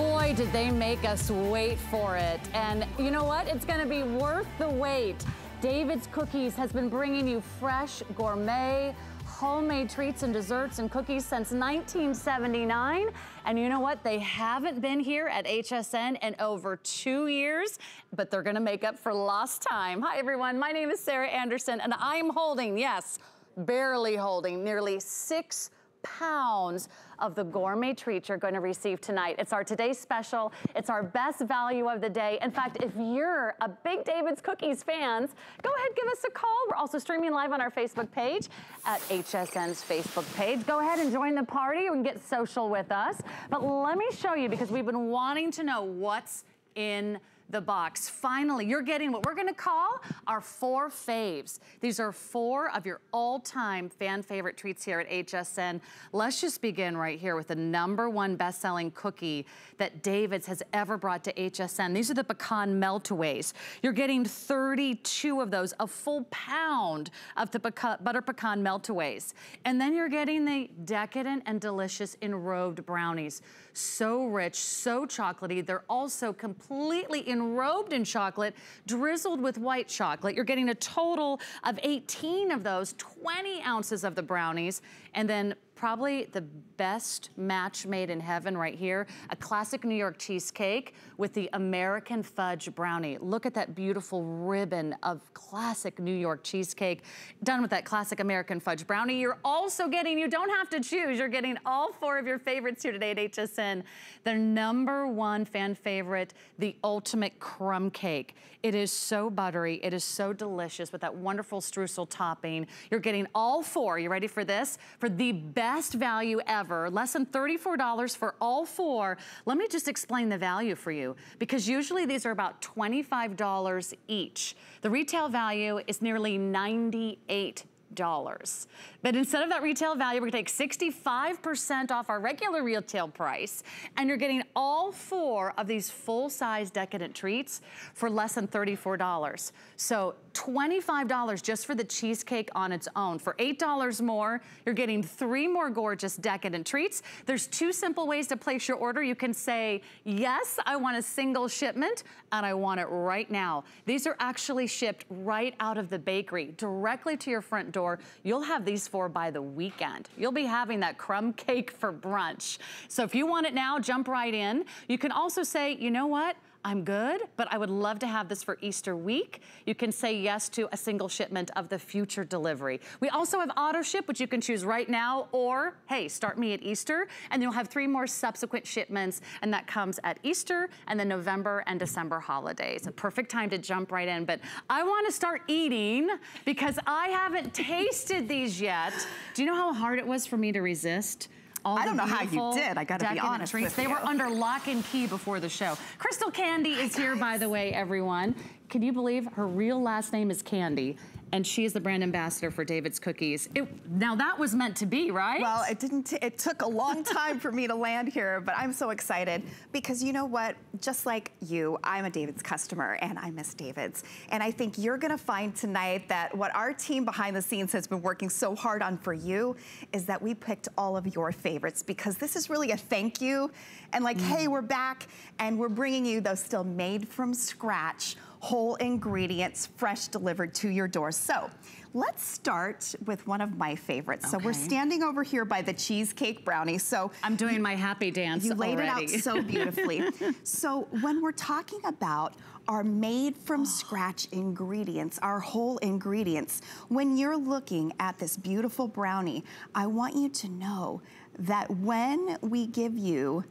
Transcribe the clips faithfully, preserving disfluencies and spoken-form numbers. boy, did they make us wait for it. And you know what? It's gonna be worth the wait. David's Cookies has been bringing you fresh, gourmet, homemade treats and desserts and cookies since nineteen seventy-nine. And you know what? They haven't been here at H S N in over two years, but they're gonna make up for lost time. Hi everyone, my name is Sarah Anderson and I'm holding, yes, barely holding, nearly six pounds of the gourmet treats you're going to receive tonight. It's our today's special. It's our best value of the day. In fact, if you're a big David's Cookies fans, go ahead, give us a call. We're also streaming live on our Facebook page at H S N's Facebook page. Go ahead and join the party and get social with us. But let me show you, because we've been wanting to know what's in the box. Finally, you're getting what we're gonna call our four faves. These are four of your all-time fan favorite treats here at H S N. Let's just begin right here with the number one best-selling cookie that David's has ever brought to H S N. These are the pecan meltaways. You're getting thirty-two of those, a full pound of the pecan, butter pecan meltaways. And then you're getting the decadent and delicious enrobed brownies. So rich, so chocolatey. They're also completely enrobed enrobed in chocolate, drizzled with white chocolate. You're getting a total of eighteen of those, twenty ounces of the brownies, and then probably the best match made in heaven right here, a classic New York cheesecake with the American fudge brownie. Look at that beautiful ribbon of classic New York cheesecake done with that classic American fudge brownie. You're also getting, you don't have to choose, you're getting all four of your favorites here today at H S N. Their number one fan favorite, the ultimate crumb cake. It is so buttery, it is so delicious with that wonderful streusel topping. You're getting all four, you ready for this? For the best Best value ever, less than thirty-four dollars for all four. Let me just explain the value for you, because usually these are about twenty-five dollars each. The retail value is nearly ninety-eight dollars. But instead of that retail value, we're gonna take sixty-five percent off our regular retail price, and you're getting all four of these full-size decadent treats for less than thirty-four dollars. So twenty-five dollars just for the cheesecake on its own. For eight dollars more, you're getting three more gorgeous decadent treats. There's two simple ways to place your order. You can say, yes, I want a single shipment, and I want it right now. These are actually shipped right out of the bakery, directly to your front door. You'll have these four by the weekend. You'll be having that crumb cake for brunch. So if you want it now, jump right in. You can also say, you know what? I'm good, but I would love to have this for Easter week. You can say yes to a single shipment of the future delivery. We also have auto ship, which you can choose right now, or hey, start me at Easter, and you'll have three more subsequent shipments, and that comes at Easter and the November and December holidays. A perfect time to jump right in, but I wanna start eating because I haven't tasted these yet. Do you know how hard it was for me to resist? All I don't know how you did, I gotta be honest treats. with They you. were under lock and key before the show. Crystal Candy is here, by the way, everyone. Can you believe her real last name is Candy? And she is the brand ambassador for David's Cookies. It, now that was meant to be, right? Well, it didn't. T it took a long time for me to land here, but I'm so excited because you know what? Just like you, I'm a David's customer and I miss David's. And I think you're gonna find tonight that what our team behind the scenes has been working so hard on for you is that we picked all of your favorites, because this is really a thank you. And like, mm. hey, we're back and we're bringing you those still made from scratch, whole ingredients, fresh delivered to your door. So let's start with one of my favorites. Okay. So we're standing over here by the cheesecake brownie. So I'm doing you, my happy dance You laid already. it out so beautifully. So when we're talking about our made from scratch ingredients, our whole ingredients, when you're looking at this beautiful brownie, I want you to know that when we give you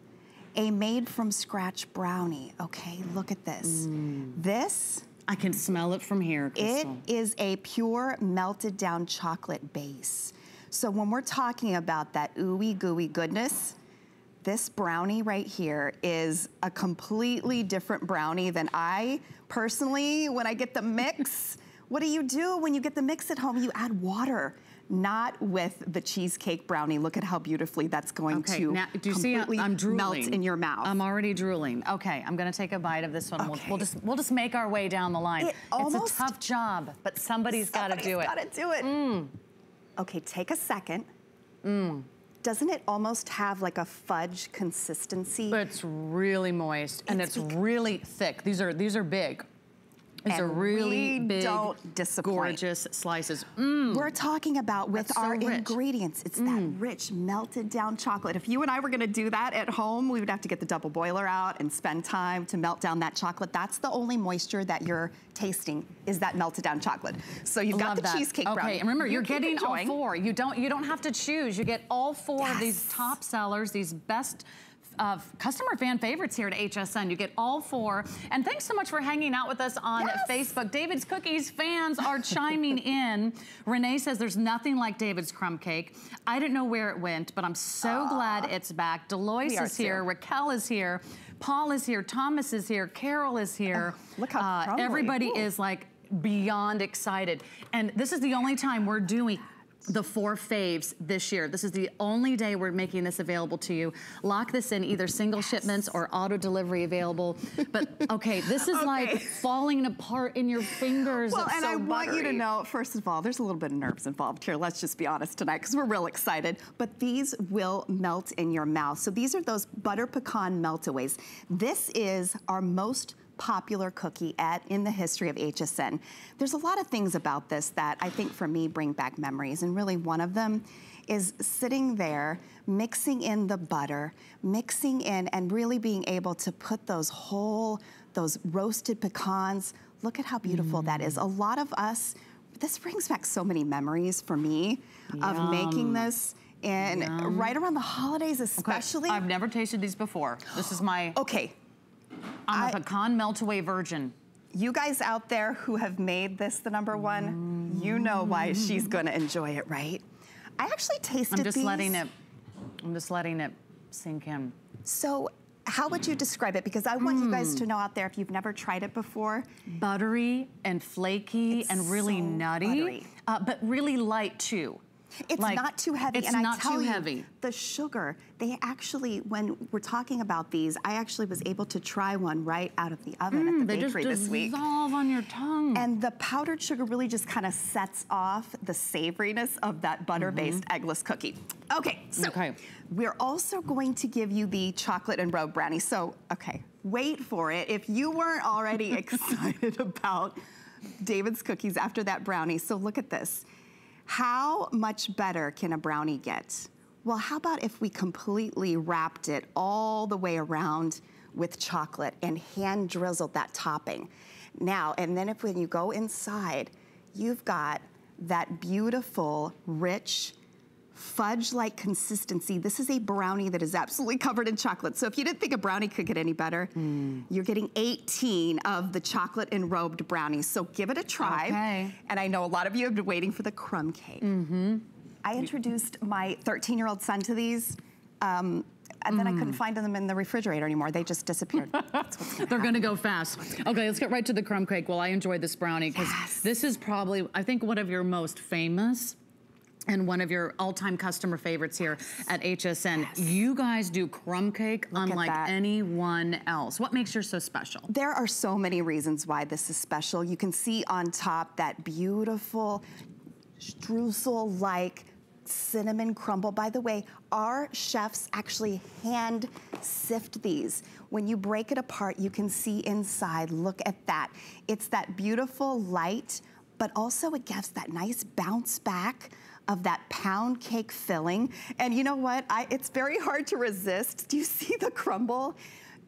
a made from scratch brownie, okay, look at this. Mm. This, I can smell it from here, Crystal. It is a pure melted down chocolate base. So when we're talking about that ooey gooey goodness, this brownie right here is a completely different brownie than I personally, when I get the mix, what do you do when you get the mix at home? You add water. Not with the cheesecake brownie. Look at how beautifully that's going okay, to now, do you completely see I'm melt in your mouth. I'm already drooling. Okay, I'm gonna take a bite of this one. Okay. We'll, we'll just we'll just make our way down the line. It almost, it's a tough job, but somebody's, somebody's gotta do it. Gotta do it. Mm. Okay, take a second. Mm. doesn't it almost have like a fudge consistency? But it's really moist and it's, it's really thick. These are these are big. These and are really big, don't disappoint. Gorgeous slices. Mm. We're talking about with so our rich. ingredients. It's mm. that rich, melted down chocolate. If you and I were going to do that at home, we would have to get the double boiler out and spend time to melt down that chocolate. That's the only moisture that you're tasting is that melted down chocolate. So you've Love got the that. cheesecake okay, brownie. Okay, and remember you you're getting enjoying. all four. You don't you don't have to choose. You get all four yes. of these top sellers, these best. Of customer fan favorites here at H S N. You get all four. And thanks so much for hanging out with us on yes. Facebook. David's Cookies fans are chiming in. Renee says there's nothing like David's crumb cake. I didn't know where it went, but I'm so Aww. glad it's back. Deloise is here. Too. Raquel is here. Paul is here. Thomas is here. Carol is here. Oh, look how crumbly. Uh, everybody Ooh. is like beyond excited. And this is the only time we're doing the four faves this year. This is the only day we're making this available to you. Lock this in, either single yes. shipments or auto delivery available. But okay, this is okay. like falling apart in your fingers. Well, it's and so I buttery. want you to know, first of all, there's a little bit of nerves involved here. Let's just be honest tonight, because we're real excited. But these will melt in your mouth. So these are those butter pecan meltaways. This is our most popular cookie at in the history of H S N. There's a lot of things about this that I think for me bring back memories, and really one of them is sitting there mixing in the butter, mixing in and really being able to put those whole, those roasted pecans. Look at how beautiful mm. that is. A lot of us, this brings back so many memories for me Yum. of making this. And Yum. right around the holidays especially. Okay. I've never tasted these before. This is my... Okay. I'm I, a pecan meltaway virgin. You guys out there who have made this the number one, mm. you know why she's gonna enjoy it, right? I actually tasted I'm just these. letting it, I'm just letting it sink in. So how would you describe it? Because I want mm. you guys to know out there if you've never tried it before. Buttery and flaky it's and really so nutty, uh, but really light too. It's like, not too heavy, it's and not I tell too you, heavy. the sugar, they actually, when we're talking about these, I actually was able to try one right out of the oven mm, at the bakery this week. They just dissolve on your tongue. And the powdered sugar really just kind of sets off the savoriness of that butter-based mm-hmm. eggless cookie. Okay, so okay. we're also going to give you the chocolate and rogue brownie. So, okay, wait for it. If you weren't already excited about David's Cookies after that brownie, so look at this. How much better can a brownie get? Well, how about if we completely wrapped it all the way around with chocolate and hand drizzled that topping? Now, and then if when you go inside, you've got that beautiful, rich, fudge-like consistency. This is a brownie that is absolutely covered in chocolate. So if you didn't think a brownie could get any better, mm. you're getting eighteen of the chocolate enrobed brownies. So give it a try. Okay. And I know a lot of you have been waiting for the crumb cake. Mm-hmm. I introduced my thirteen-year-old son to these. Um, And then mm. I couldn't find them in the refrigerator anymore. They just disappeared. That's what's gonna They're going to go fast. Okay, let's get right to the crumb cake. Well, I enjoyed this brownie because yes. this is probably, I think, one of your most famous and one of your all-time customer favorites here at H S N. Yes. You guys do crumb cake Look unlike anyone else. What makes yours so special? There are so many reasons why this is special. You can see on top that beautiful streusel-like cinnamon crumble. By the way, our chefs actually hand sift these. When you break it apart, you can see inside. Look at that. It's that beautiful light, but also it gives that nice bounce back of that pound cake filling. And you know what? I, it's very hard to resist. Do you see the crumble?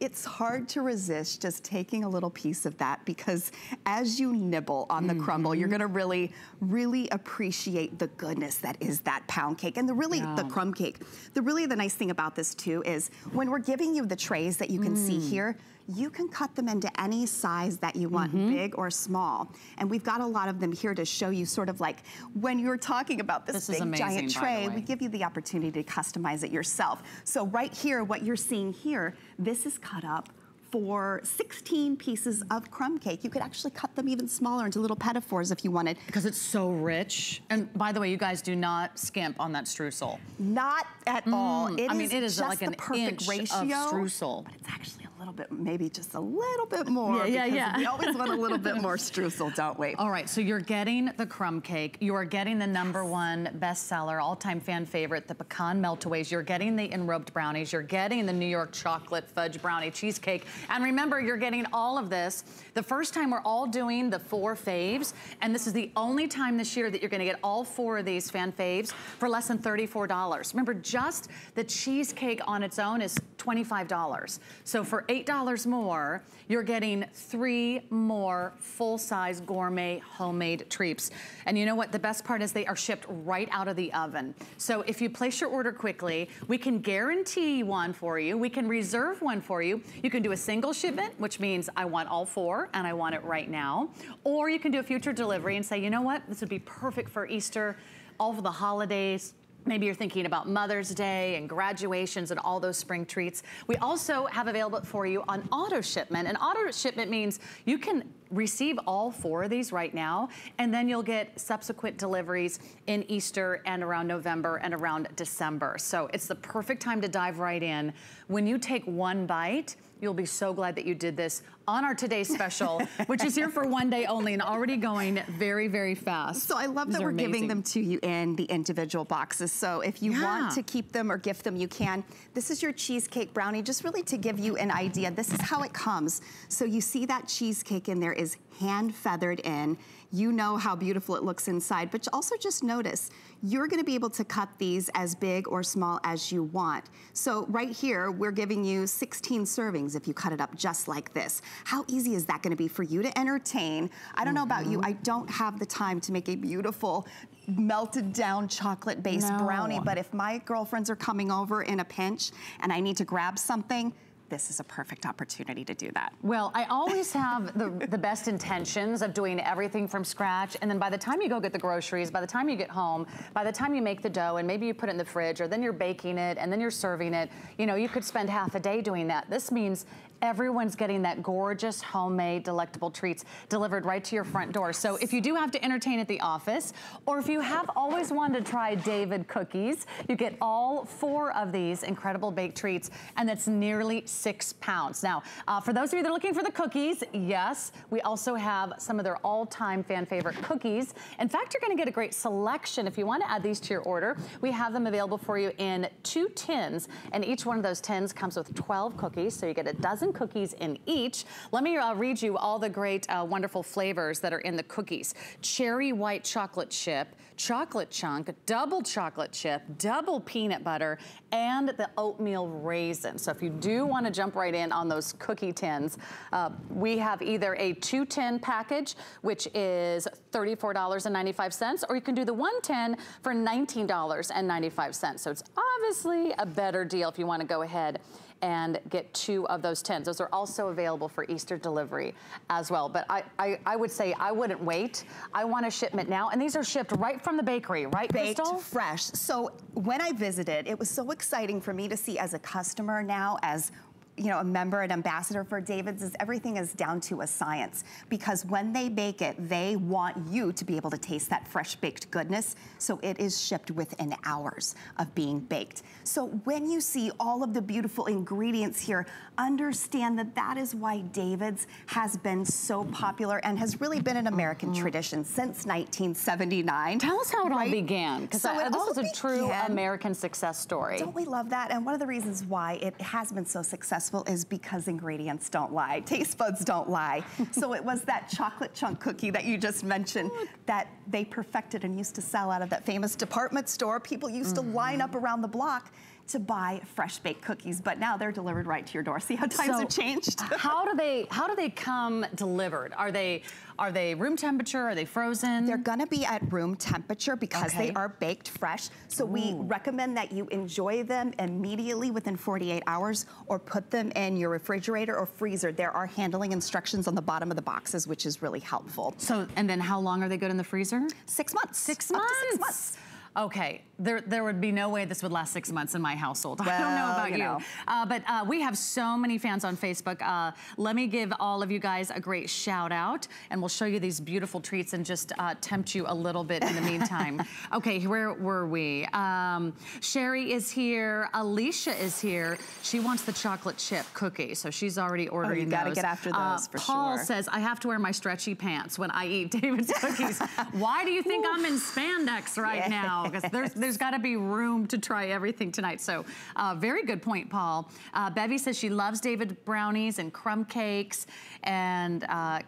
It's hard to resist just taking a little piece of that, because as you nibble on the mm-hmm. crumble, you're gonna really, really appreciate the goodness that is that pound cake and the really, yeah. the crumb cake. The really, the nice thing about this too is when we're giving you the trays that you can mm. see here, you can cut them into any size that you want, mm-hmm. big or small. And we've got a lot of them here to show you sort of like when you're talking about this, this big amazing, giant tray, we give you the opportunity to customize it yourself. So right here, what you're seeing here, this is cut up for sixteen pieces of crumb cake. You could actually cut them even smaller into little pedophores if you wanted. Because it's so rich. And by the way, you guys do not skimp on that streusel. Not at mm. all. It I is mean, it is just like an perfect inch ratio, of streusel. But it's actually a little bit, maybe just a little bit more. Yeah, yeah, yeah. We always want a little bit more streusel, don't we? All right, so you're getting the crumb cake. You are getting the number one bestseller, all-time fan favorite, the pecan meltaways. You're getting the enrobed brownies. You're getting the New York chocolate fudge brownie cheesecake. And remember, you're getting all of this. The first time we're all doing the four faves, and this is the only time this year that you're gonna get all four of these fan faves for less than thirty-four dollars. Remember, just the cheesecake on its own is twenty-five dollars. So for eight dollars more, you're getting three more full-size gourmet homemade treats. And you know what? The best part is they are shipped right out of the oven. So if you place your order quickly, we can guarantee one for you. We can reserve one for you. You can do a single shipment, which means I want all four and I want it right now. Or you can do a future delivery and say, you know what? This would be perfect for Easter, all for the holidays. Maybe you're thinking about Mother's Day and graduations and all those spring treats. We also have available for you on auto shipment. And auto shipment means you can receive all four of these right now, and then you'll get subsequent deliveries in Easter and around November and around December. So it's the perfect time to dive right in. When you take one bite, you'll be so glad that you did this on our today's special, which is here for one day only and already going very, very fast. So I love that we're amazing. Giving them to you in the individual boxes. So if you yeah. want to keep them or gift them, you can. This is your cheesecake brownie, just really to give you an idea. This is how it comes. So you see that cheesecake in there is hand feathered in. You know how beautiful it looks inside, but also just notice, you're gonna be able to cut these as big or small as you want. So right here, we're giving you sixteen servings if you cut it up just like this. How easy is that gonna be for you to entertain? I don't know about you, I don't have the time to make a beautiful, melted down chocolate based no. brownie, but if my girlfriends are coming over in a pinch and I need to grab something, this is a perfect opportunity to do that. Well, I always have the, the best intentions of doing everything from scratch, and then by the time you go get the groceries, by the time you get home, by the time you make the dough, and maybe you put it in the fridge, or then you're baking it, and then you're serving it, you know, you could spend half a day doing that. This means everyone's getting that gorgeous, homemade, delectable treats delivered right to your front door. So if you do have to entertain at the office, or if you have always wanted to try David's Cookies, you get all four of these incredible baked treats, and that's nearly six pounds. Now, uh, for those of you that are looking for the cookies, yes, we also have some of their all-time fan favorite cookies. In fact, you're gonna get a great selection. If you wanna add these to your order, we have them available for you in two tins, and each one of those tins comes with twelve cookies, so you get a dozen cookies in each. Let me uh, read you all the great, uh, wonderful flavors that are in the cookies. Cherry white chocolate chip, chocolate chunk, double chocolate chip, double peanut butter, and the oatmeal raisin. So if you do want to jump right in on those cookie tins, uh, we have either a two ten package, which is thirty-four ninety-five, or you can do the one ten for nineteen ninety-five. So it's obviously a better deal if you want to go ahead and get two of those tins. Those are also available for Easter delivery as well. But I, I, I would say I wouldn't wait. I want a shipment now. And these are shipped right from the bakery, right, Baked Crystal? Fresh. So when I visited, it was so exciting for me to see as a customer now, as you know, a member and ambassador for David's, is everything is down to a science, because when they bake it, they want you to be able to taste that fresh baked goodness. So it is shipped within hours of being baked. So when you see all of the beautiful ingredients here, understand that that is why David's has been so popular and has really been an American mm-hmm. tradition since nineteen seventy-nine. Tell us how it right? all began, because so this is a began. true American success story. Don't we love that? And one of the reasons why it has been so successful is because ingredients don't lie. Taste buds don't lie. So it was that chocolate chunk cookie that you just mentioned that they perfected and used to sell out of that famous department store. People used mm-hmm. to line up around the block to buy fresh baked cookies, but now they're delivered right to your door. See how times so, have changed? How do they how do they come delivered? Are they are they room temperature? Are they frozen? They're gonna be at room temperature because okay. they are baked fresh. So Ooh. we recommend that you enjoy them immediately within forty-eight hours, or put them in your refrigerator or freezer. There are handling instructions on the bottom of the boxes, which is really helpful. So and then how long are they good in the freezer? Six months. Six months. Up to six months. Okay, there, there would be no way this would last six months in my household. Well, I don't know about you. you. Know. Uh, but uh, we have so many fans on Facebook. Uh, let me give all of you guys a great shout out, and we'll show you these beautiful treats and just uh, tempt you a little bit in the meantime. Okay, where were we? Um, Sherry is here. Alicia is here. She wants the chocolate chip cookie, so she's already ordering oh, you gotta those. Get after those uh, for Paul sure. Paul says, I have to wear my stretchy pants when I eat David's cookies. Why do you think I'm in spandex right yeah. now? Because there's, there's got to be room to try everything tonight. So uh, very good point, Paul. Uh, Bevy says she loves David brownies and crumb cakes. And uh,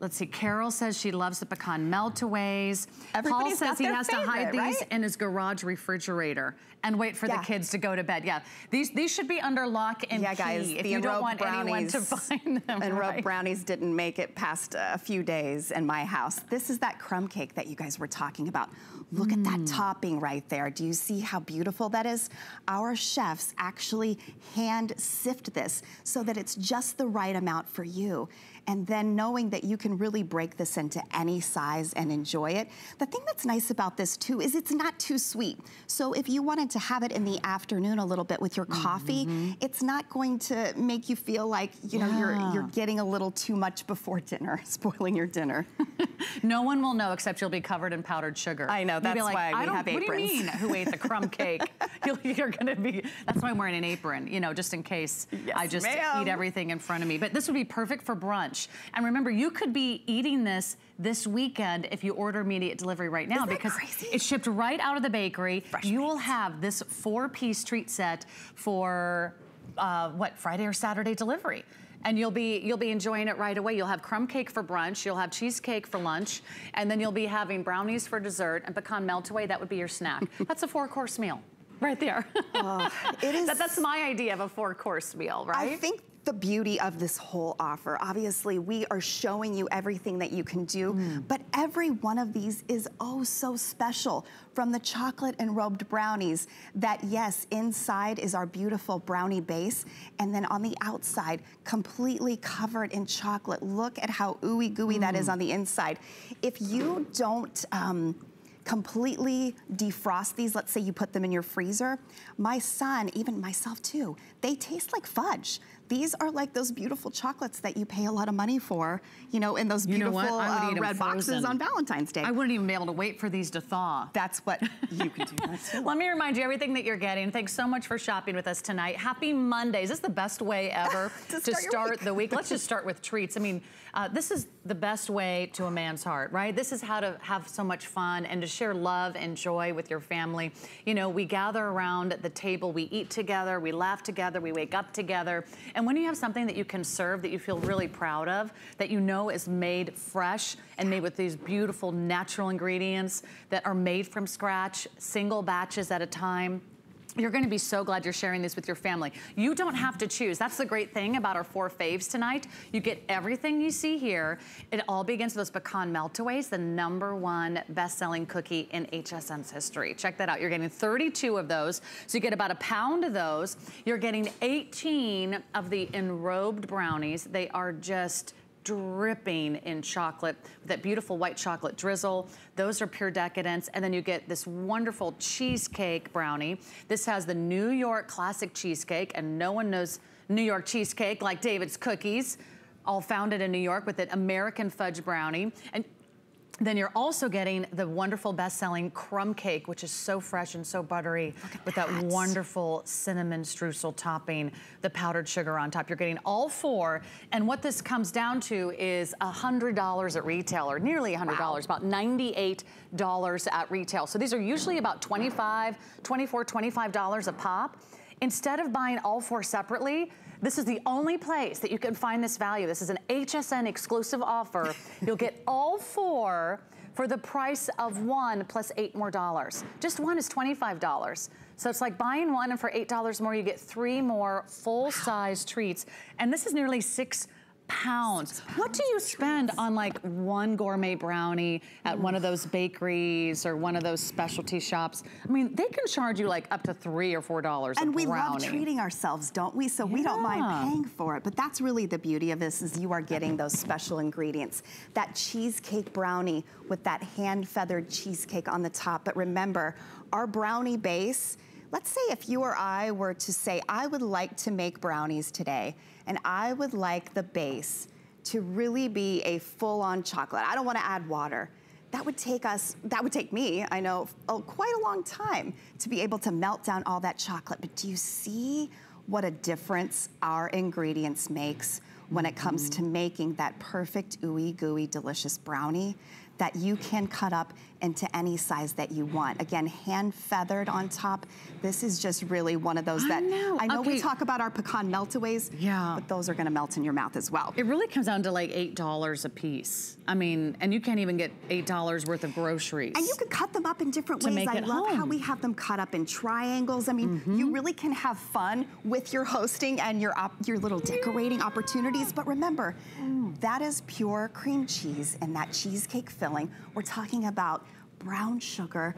let's see, Carol says she loves the pecan meltaways. Everybody's Paul says he has favorite, to hide these right? in his garage refrigerator and wait for yeah. the kids to go to bed. Yeah, these these should be under lock and yeah, key guys, if you don't want anyone to find them. And right? Enrobed brownies didn't make it past a few days in my house. This is that crumb cake that you guys were talking about. Look mm. at that topping right there. Do you see how beautiful that is? Our chefs actually hand sift this so that it's just the right amount for you. And then knowing that you can really break this into any size and enjoy it. The thing that's nice about this too is it's not too sweet. So if you wanted to have it in the afternoon a little bit with your coffee, mm-hmm. it's not going to make you feel like, you know, yeah. you're, you're getting a little too much before dinner, spoiling your dinner. No one will know except you'll be covered in powdered sugar. I know, that's like, why we have aprons. What do you mean, who ate the crumb cake? You'll, you're gonna be, that's why I'm wearing an apron, you know, just in case yes, I just eat everything in front of me. But this would be perfect for brunch. And remember, you could be eating this this weekend if you order immediate delivery right now, because crazy? It's shipped right out of the bakery. Fresh you will have this four-piece treat set for, uh, what, Friday or Saturday delivery. And you'll be you'll be enjoying it right away. You'll have crumb cake for brunch, you'll have cheesecake for lunch, and then you'll be having brownies for dessert and pecan meltaway. That would be your snack. That's a four-course meal right there. Oh, it is. That, that's my idea of a four-course meal, right? I think the beauty of this whole offer. Obviously, we are showing you everything that you can do, mm. but every one of these is oh so special. From the chocolate enrobed brownies that, yes, inside is our beautiful brownie base, and then on the outside, completely covered in chocolate. Look at how ooey gooey mm. that is on the inside. If you don't, um, completely defrost these, let's say you put them in your freezer. My son, even myself too, they taste like fudge. These are like those beautiful chocolates that you pay a lot of money for, you know, in those beautiful uh, red boxes on Valentine's Day. I wouldn't even be able to wait for these to thaw. That's what you can do. That too. Let me remind you everything that you're getting. Thanks so much for shopping with us tonight. Happy Mondays. This is the best way ever to start, to start week. the week. Let's just start with treats. I mean, uh, this is the best way to a man's heart, right? This is how to have so much fun and to share love and joy with your family. You know, we gather around the table, we eat together, we laugh together, we wake up together. And when you have something that you can serve that you feel really proud of, that you know is made fresh and made with these beautiful natural ingredients that are made from scratch, single batches at a time, you're gonna be so glad you're sharing this with your family. You don't have to choose. That's the great thing about our four faves tonight. You get everything you see here. It all begins with those pecan meltaways, the number one best-selling cookie in H S N's history. Check that out. You're getting thirty-two of those. So you get about a pound of those. You're getting eighteen of the enrobed brownies. They are just dripping in chocolate, that beautiful white chocolate drizzle. Those are pure decadence. And then you get this wonderful cheesecake brownie. This has the New York classic cheesecake, and no one knows New York cheesecake like David's Cookies, all founded in New York, with an American fudge brownie. And then you're also getting the wonderful best-selling crumb cake, which is so fresh and so buttery with that. that wonderful cinnamon streusel topping, the powdered sugar on top. You're getting all four, and what this comes down to is one hundred dollars at retail, or nearly one hundred dollars, wow. about ninety-eight dollars at retail. So these are usually about twenty-five, twenty-four, twenty-five dollars a pop. Instead of buying all four separately, this is the only place that you can find this value. This is an H S N exclusive offer. You'll get all four for the price of one plus eight more dollars. Just one is twenty-five dollars. So it's like buying one, and for eight dollars more, you get three more full-size treats. And this is nearly six pounds. What do you spend on like one gourmet brownie at one of those bakeries or one of those specialty shops? I mean, they can charge you like up to three or four dollars. And a we brownie. love treating ourselves, don't we? So yeah. we don't mind paying for it. But that's really the beauty of this: is you are getting those special ingredients. That cheesecake brownie with that hand feathered cheesecake on the top. But remember, our brownie base. Let's say if you or I were to say, I would like to make brownies today, and I would like the base to really be a full-on chocolate. I don't want to add water. That would take us, that would take me, I know, oh, quite a long time to be able to melt down all that chocolate. But do you see what a difference our ingredients makes when it comes mm-hmm. to making that perfect, ooey gooey, delicious brownie that you can cut up into any size that you want. Again, hand feathered on top. This is just really one of those I that, know. I know okay. we talk about our pecan meltaways, yeah. but those are gonna melt in your mouth as well. It really comes down to like eight dollars a piece. I mean, and you can't even get eight dollars worth of groceries. And you can cut them up in different ways. I love home. how we have them cut up in triangles. I mean, mm-hmm. you really can have fun with your hosting and your, op your little decorating opportunities, but remember, mm. that is pure cream cheese and that cheesecake filling. We're talking about brown sugar,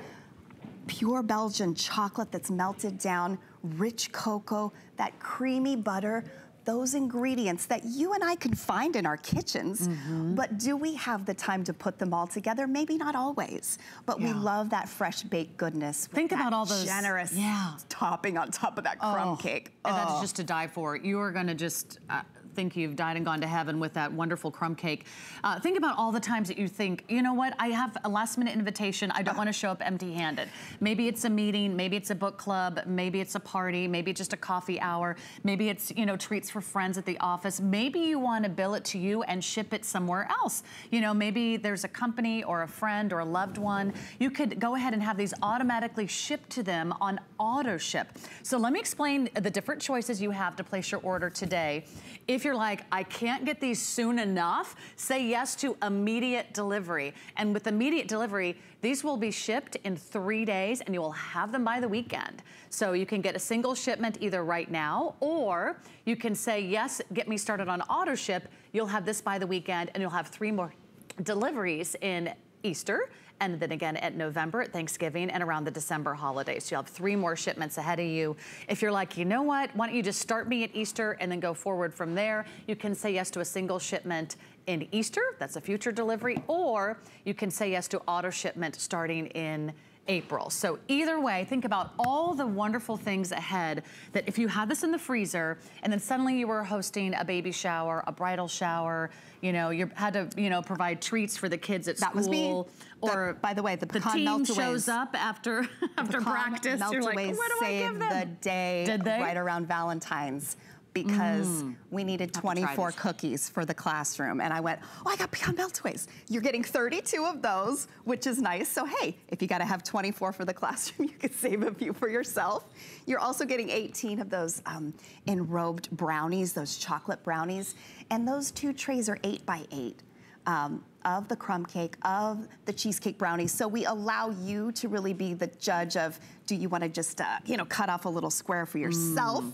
pure Belgian chocolate that's melted down, rich cocoa, that creamy butter, those ingredients that you and I can find in our kitchens, mm-hmm. but do we have the time to put them all together? Maybe not always, but yeah. we love that fresh baked goodness. Think about all those generous yeah. topping on top of that crumb oh. cake. Oh. And that's just to die for. You are gonna just, uh, think you've died and gone to heaven with that wonderful crumb cake. Uh, think about all the times that you think, you know what, I have a last minute invitation, I don't want to show up empty handed. Maybe it's a meeting, maybe it's a book club, maybe it's a party, maybe just a coffee hour, maybe it's, you know, treats for friends at the office. Maybe you want to bill it to you and ship it somewhere else. You know, maybe there's a company or a friend or a loved one. You could go ahead and have these automatically shipped to them on auto ship. So let me explain the different choices you have to place your order today. If If you're like, I can't get these soon enough, say yes to immediate delivery. And with immediate delivery, these will be shipped in three days and you will have them by the weekend. So you can get a single shipment either right now, or you can say, yes, get me started on auto ship. You'll have this by the weekend and you'll have three more deliveries in Easter, and then again at November, at Thanksgiving, and around the December holidays. So you'll have three more shipments ahead of you. If you're like, you know what, why don't you just start me at Easter and then go forward from there, you can say yes to a single shipment in Easter, that's a future delivery, or you can say yes to auto shipment starting in April. So either way, think about all the wonderful things ahead that if you had this in the freezer and then suddenly you were hosting a baby shower, a bridal shower, you know, you had to, you know, provide treats for the kids at that school. Was me. Or the, by the way, the pecan meltaways. The team shows up after after practice. You're like, what do I give them? The day Did they? right around Valentine's, because mm. we needed twenty-four cookies for the classroom. And I went, oh, I got pecan meltaways. You're getting thirty-two of those, which is nice. So hey, if you gotta have twenty-four for the classroom, you can save a few for yourself. You're also getting eighteen of those um, enrobed brownies, those chocolate brownies. And those two trays are eight by eight. Um, of the crumb cake, of the cheesecake brownies. So we allow you to really be the judge of, do you wanna just, uh, you know, cut off a little square for yourself mm.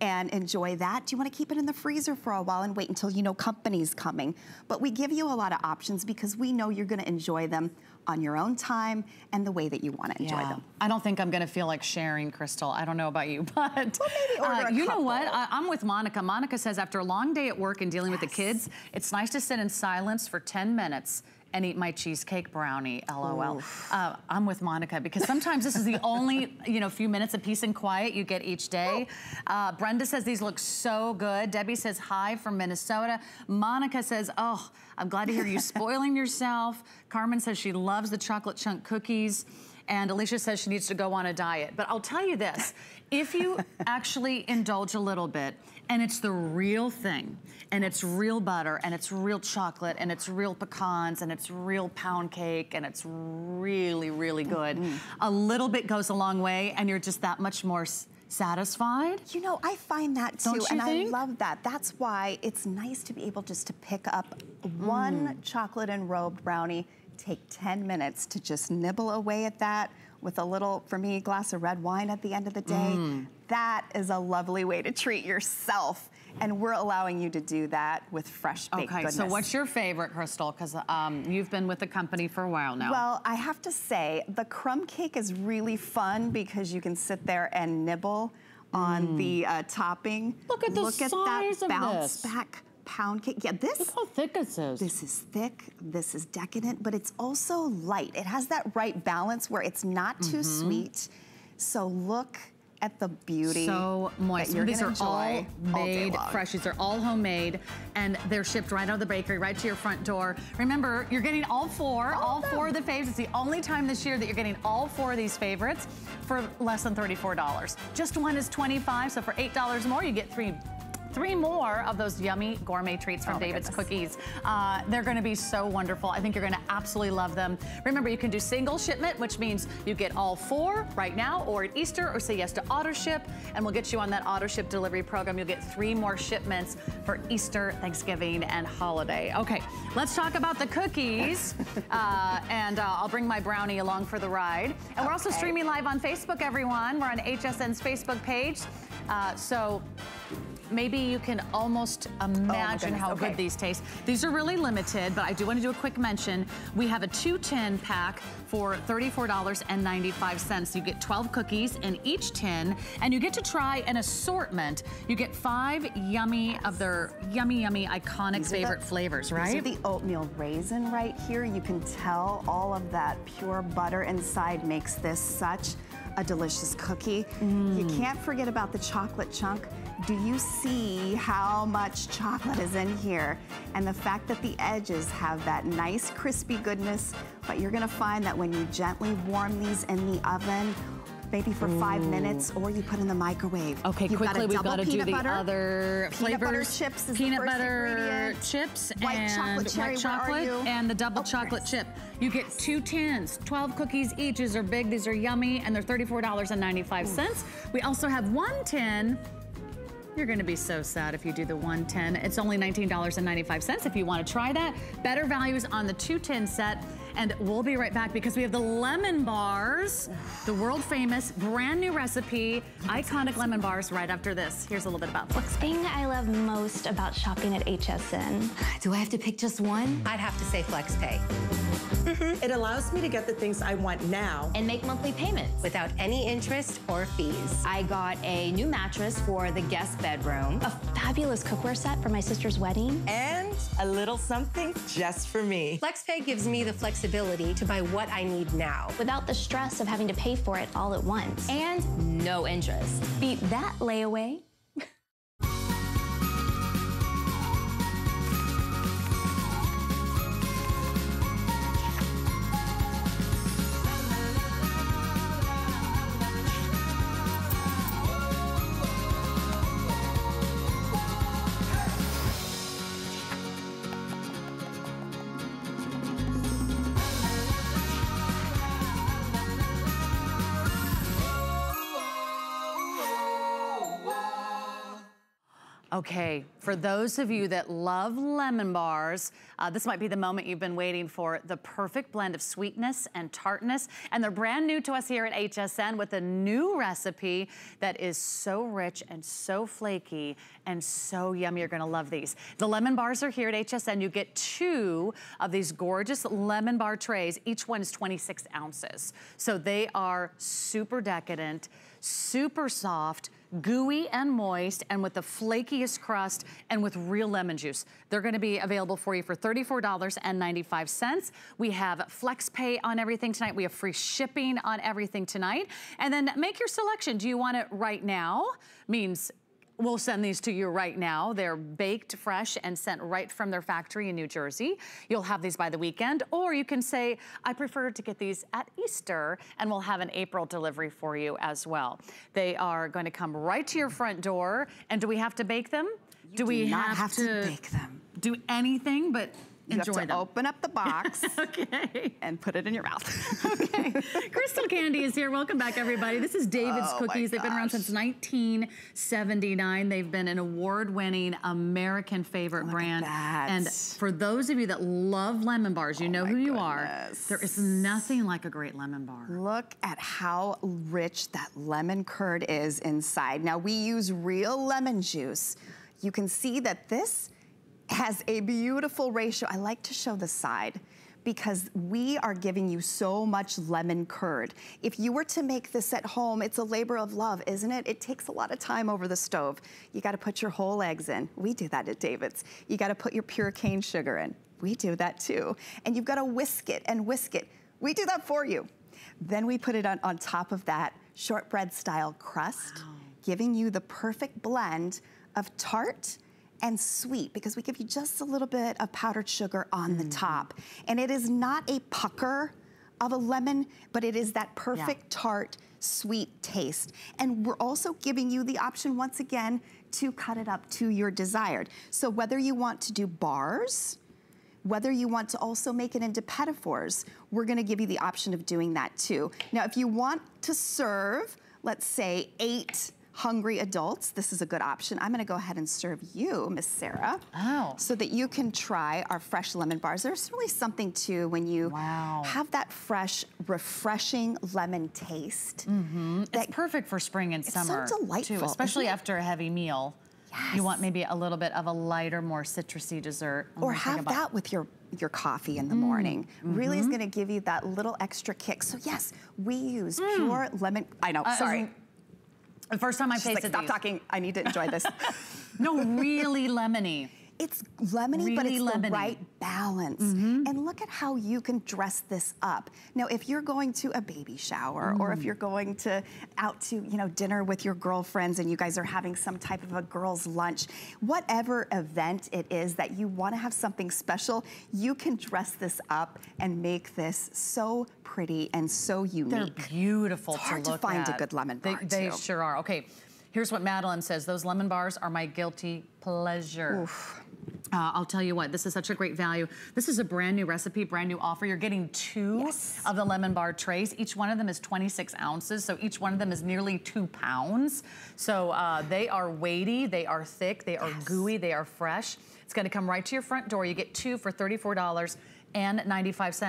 and enjoy that? Do you wanna keep it in the freezer for a while and wait until you know company's coming? But we give you a lot of options because we know you're gonna enjoy them on your own time and the way that you wanna enjoy yeah. them. I don't think I'm gonna feel like sharing, Crystal. I don't know about you, but well, maybe order uh, a you couple. know what, I, I'm with Monica. Monica says after a long day at work and dealing yes. with the kids, it's nice to sit in silence for ten minutes and eat my cheesecake brownie, LOL. Uh, I'm with Monica because sometimes this is the only, you know, few minutes of peace and quiet you get each day. Uh, Brenda says these look so good. Debbie says hi from Minnesota. Monica says, oh, I'm glad to hear you spoiling yourself. Carmen says she loves the chocolate chunk cookies. And Alicia says she needs to go on a diet. But I'll tell you this, if you actually indulge a little bit, and it's the real thing, and it's real butter, and it's real chocolate, and it's real pecans, and it's real pound cake, and it's really, really good. Mm-hmm. A little bit goes a long way, and you're just that much more satisfied. You know, I find that too, and think? I love that. That's why it's nice to be able just to pick up one mm. chocolate enrobed brownie, take ten minutes to just nibble away at that with a little, for me, glass of red wine at the end of the day. Mm. That is a lovely way to treat yourself and we're allowing you to do that with fresh baked okay, goodness. Okay, so what's your favorite, Crystal? Because um, you've been with the company for a while now. Well, I have to say, the crumb cake is really fun because you can sit there and nibble on mm. the uh, topping. Look at the Look size at that of bounce this. back pound cake. Yeah, this. Look how thick this is. This is thick, this is decadent, but it's also light. It has that right balance where it's not too mm-hmm. sweet. So look at the beauty. So moist. That you're These are all made all fresh. These are all homemade, and they're shipped right out of the bakery, right to your front door. Remember, you're getting all four, all, all of four of the faves. It's the only time this year that you're getting all four of these favorites for less than thirty-four dollars. Just one is twenty-five dollars, so for eight dollars more, you get three. Three more of those yummy gourmet treats from oh David's Cookies. Uh, they're gonna be so wonderful. I think you're gonna absolutely love them. Remember, you can do single shipment, which means you get all four right now or at Easter, or say yes to auto ship, and we'll get you on that auto ship delivery program. You'll get three more shipments for Easter, Thanksgiving, and holiday. Okay, let's talk about the cookies. uh, and uh, I'll bring my brownie along for the ride. And okay. we're also streaming live on Facebook, everyone. We're on H S N's Facebook page. Uh, so. Maybe you can almost imagine oh how okay. good these taste. These are really limited, but I do want to do a quick mention. We have a two-tin pack for thirty-four ninety-five. You get twelve cookies in each tin, and you get to try an assortment. You get five yummy yes. of their yummy, yummy, iconic these favorite the, flavors, right? These are the oatmeal raisin right here. You can tell all of that pure butter inside makes this such a delicious cookie. Mm. You can't forget about the chocolate chunk. Do you see how much chocolate is in here? And the fact that the edges have that nice crispy goodness, but you're gonna find that when you gently warm these in the oven, maybe for Ooh. five minutes, or you put in the microwave. Okay, You've quickly, got we've got to do the butter. other peanut flavors. Peanut butter chips is Peanut the first butter ingredient. chips and white chocolate, cherry, white chocolate and the double oh, chocolate Chris. chip. You get yes. two tins, twelve cookies each. These are big, these are yummy, and they're thirty-four ninety-five. We also have one tin. You're gonna be so sad if you do the one ten. It's only nineteen ninety-five if you wanna try that. Better values on the two ten set, and we'll be right back because we have the lemon bars, the world famous, brand new recipe, iconic lemon bars right after this. Here's a little bit about them. What's thing I love most about shopping at H S N? Do I have to pick just one? I'd have to say FlexPay. Mm-hmm. It allows me to get the things I want now and make monthly payments without any interest or fees. I got a new mattress for the guest bedroom, a fabulous cookware set for my sister's wedding, and a little something just for me. FlexPay gives me the flexibility to buy what I need now without the stress of having to pay for it all at once, and no interest. Beat that layaway. Okay, for those of you that love lemon bars, uh, this might be the moment you've been waiting for, the perfect blend of sweetness and tartness. And they're brand new to us here at H S N with a new recipe that is so rich and so flaky and so yummy. You're gonna love these. The lemon bars are here at H S N. You get two of these gorgeous lemon bar trays. Each one is twenty-six ounces. So they are super decadent, super soft, gooey and moist, and with the flakiest crust, and with real lemon juice. They're gonna be available for you for thirty-four ninety-five. We have flex pay on everything tonight. We have free shipping on everything tonight. And then make your selection. Do you want it right now? Means we'll send these to you right now. They're baked fresh and sent right from their factory in New Jersey. You'll have these by the weekend, or you can say, I prefer to get these at Easter, and we'll have an April delivery for you as well. They are going to come right to your front door. And do we have to bake them? You do do we not have, have to, to bake them? Do anything but You Enjoy have to them. Open up the box okay. and put it in your mouth. okay. Crystal Candy is here. Welcome back, everybody. This is David's oh Cookies. They've been around since nineteen seventy-nine. They've been an award-winning American favorite Look brand. And for those of you that love lemon bars, you oh know who you goodness. are. There is nothing like a great lemon bar. Look at how rich that lemon curd is inside. Now, we use real lemon juice. you can see that this has a beautiful ratio. I like to show the side because we are giving you so much lemon curd. If you were to make this at home, it's a labor of love, isn't it? It takes a lot of time over the stove. You gotta put your whole eggs in. We do that at David's. You gotta put your pure cane sugar in. We do that too. And you've gotta whisk it and whisk it. We do that for you. Then we put it on, on top of that shortbread style crust, wow, giving you the perfect blend of tart and sweet, because we give you just a little bit of powdered sugar on mm. the top. And it is not a pucker of a lemon, but it is that perfect yeah. tart, sweet taste. And we're also giving you the option, once again, to cut it up to your desired. So whether you want to do bars, whether you want to also make it into petafores, we're gonna give you the option of doing that too. Now, if you want to serve, let's say eight hungry adults, this is a good option. I'm gonna go ahead and serve you, Miss Sarah, oh. so that you can try our fresh lemon bars. There's really something too when you wow. have that fresh, refreshing lemon taste. Mm-hmm. It's perfect for spring and it's summer. It's so delightful. Too, especially after a heavy meal. Yes. You want maybe a little bit of a lighter, more citrusy dessert. Or have that with your, your coffee in the mm. morning. Mm-hmm. Really is gonna give you that little extra kick. So yes, we use mm. pure lemon, I know, uh, sorry. The first time I tasted like, stop these. talking, I need to enjoy this. No, really lemony. It's lemony, really but it's lemony. The right balance. Mm-hmm. And look at how you can dress this up. Now, if you're going to a baby shower mm. or if you're going to out to, you know, dinner with your girlfriends and you guys are having some type of a girls' lunch, whatever event it is that you want to have something special, you can dress this up and make this so pretty and so unique. They're beautiful to look at. It's hard to find a good lemon bar, too. They sure are. Okay. Here's what Madeline says, those lemon bars are my guilty pleasure. Oof. Uh, I'll tell you what, this is such a great value. This is a brand new recipe, brand new offer. You're getting two yes. of the lemon bar trays. Each one of them is twenty-six ounces, so each one of them is nearly two pounds. So uh, they are weighty, they are thick, they are yes. gooey, they are fresh. It's gonna come right to your front door. You get two for thirty-four ninety-five.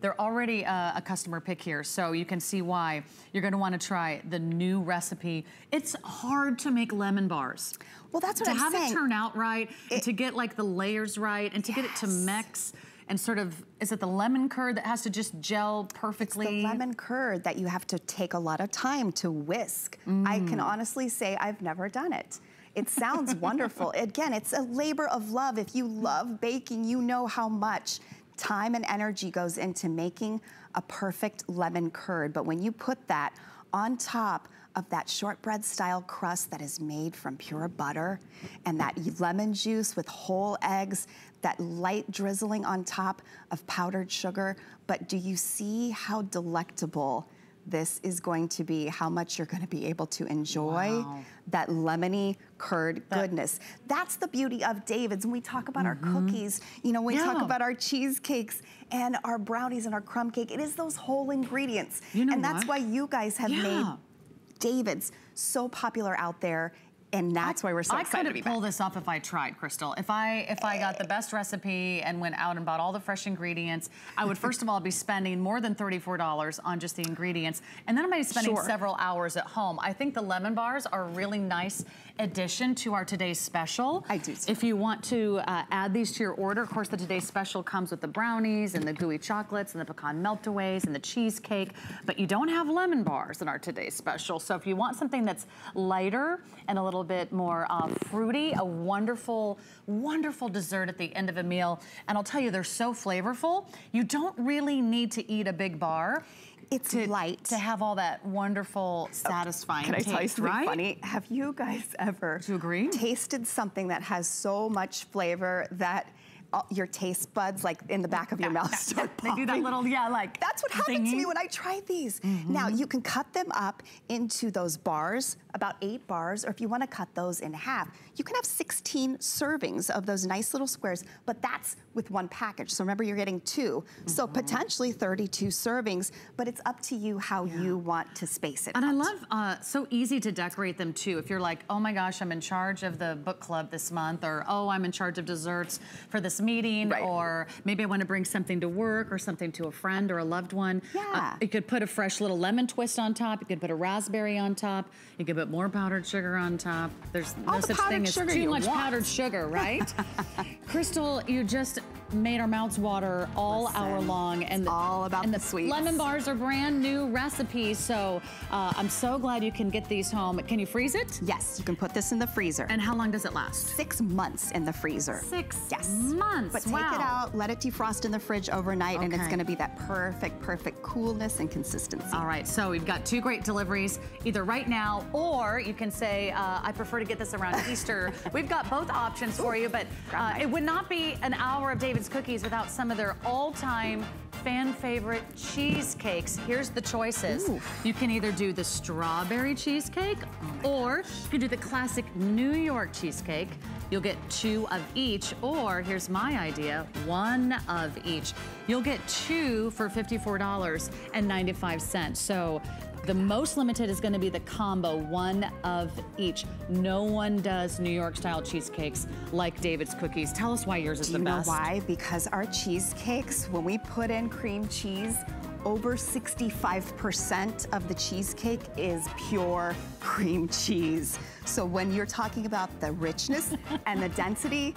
They're already uh, a customer pick here, so you can see why. You're gonna wanna try the new recipe. It's hard to make lemon bars. Well, that's what I'm saying. To have it turn out right, it, and to get like the layers right, and to yes. get it to mix, and sort of, is it the lemon curd that has to just gel perfectly? It's the lemon curd that you have to take a lot of time to whisk. Mm. I can honestly say I've never done it. It sounds wonderful. Again, it's a labor of love. If you love baking, you know how much time and energy goes into making a perfect lemon curd. But when you put that on top of that shortbread style crust that is made from pure butter and that lemon juice with whole eggs, that light drizzling on top of powdered sugar. But do you see how delectable this is going to be, how much you're gonna be able to enjoy wow. that lemony curd that, goodness. That's the beauty of David's. When we talk about mm-hmm. our cookies, you know, when yeah. we talk about our cheesecakes and our brownies and our crumb cake, it is those whole ingredients. You know and what? That's why you guys have yeah. made David's so popular out there, and that's I, why we're so I excited to be back. I couldn't pull this off if I tried, Crystal. If I if I got the best recipe and went out and bought all the fresh ingredients, I would first of all be spending more than thirty-four dollars on just the ingredients, and then I might be spending sure. several hours at home. I think the lemon bars are a really nice addition to our today's special. I do too. If you want to uh, add these to your order, of course the today's special comes with the brownies and the gooey chocolates and the pecan meltaways and the cheesecake, but you don't have lemon bars in our today's special. So if you want something that's lighter and a little bit more uh, fruity, a wonderful, wonderful dessert at the end of a meal. And I'll tell you, they're so flavorful. You don't really need to eat a big bar. It's to, light. To have all that wonderful, satisfying taste, right? Can I tell you something right? funny? Have you guys ever Do you agree? tasted something that has so much flavor that all your taste buds, like in the back of your yeah, mouth, yeah, start popping. They do that little, yeah, like that's what happened thingy. to me when I tried these. Mm-hmm. Now, you can cut them up into those bars, about eight bars, or if you want to cut those in half, you can have sixteen servings of those nice little squares, but that's with one package. So remember, you're getting two. Mm-hmm. So potentially thirty-two servings, but it's up to you how yeah. you want to space it. And out. I love, uh, so easy to decorate them too. If you're like, oh my gosh, I'm in charge of the book club this month, or oh, I'm in charge of desserts for this meeting, right. or maybe I want to bring something to work or something to a friend or a loved one. Yeah. Uh, you could put a fresh little lemon twist on top. You could put a raspberry on top. You could put more powdered sugar on top. There's All no the such thing as too much want. powdered sugar, right? Crystal, you just made our mouths water all Listen, hour long, and the, all about and the, the sweets. Lemon bars are brand new recipes, so uh, I'm so glad you can get these home. Can you freeze it? Yes, you can put this in the freezer. And how long does it last? Six months in the freezer. Six yes. months. But wow. take it out, let it defrost in the fridge overnight, okay. and it's going to be that perfect, perfect coolness and consistency. All right, so we've got two great deliveries, either right now, or you can say, uh, I prefer to get this around Easter. We've got both options for you, but uh, it would not be an hour of David's Cookies without some of their all-time fan favorite cheesecakes. Here's the choices. Ooh. You can either do the strawberry cheesecake, oh or gosh. you can do the classic New York cheesecake. You'll get two of each, or here's my idea, one of each. You'll get two for fifty-four ninety-five. So the most limited is going to be the combo, one of each. No one does New York style cheesecakes like David's Cookies. Tell us why yours is the best. Do you know why? Because our cheesecakes, when we put in cream cheese, over sixty-five percent of the cheesecake is pure cream cheese. So when you're talking about the richness and the density,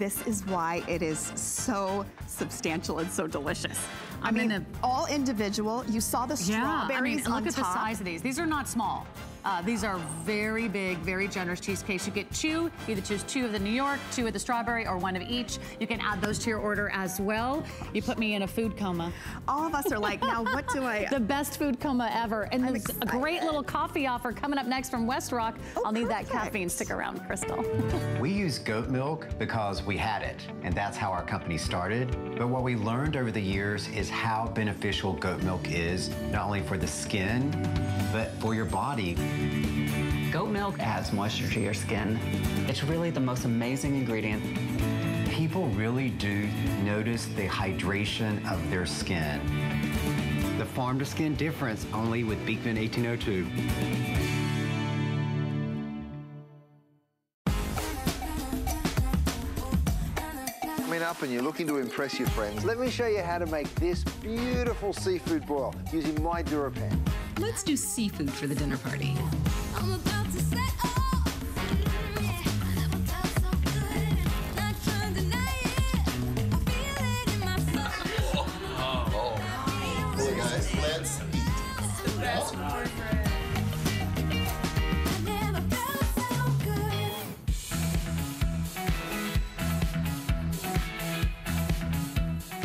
this is why it is so substantial and so delicious. I I'm mean, gonna... all individual. You saw the strawberries yeah, I mean, on look at top. the size of these. These are not small. Uh, these are very big, very generous cheesecakes. You get two. You either choose two of the New York, two of the strawberry, or one of each. You can add those to your order as well. You put me in a food coma. All of us are like, now what do I? The best food coma ever. And there's a great little coffee offer coming up next from West Rock. Oh, I'll need perfect. that caffeine. Stick around, Crystal. We use goat milk because we had it, and that's how our company started. But what we learned over the years is how beneficial goat milk is, not only for the skin, but for your body. Goat milk adds moisture to your skin. It's really the most amazing ingredient. People really do notice the hydration of their skin. The farm to skin difference, only with Beekman eighteen oh two. Coming up and you're looking to impress your friends, let me show you how to make this beautiful seafood boil using my DuraPan. Let's do seafood for the dinner party. I'm about to set off. So good. I feel it in my soul. Oh, oh. Hey guys, let's eat. It's the best boyfriend. I never felt so good.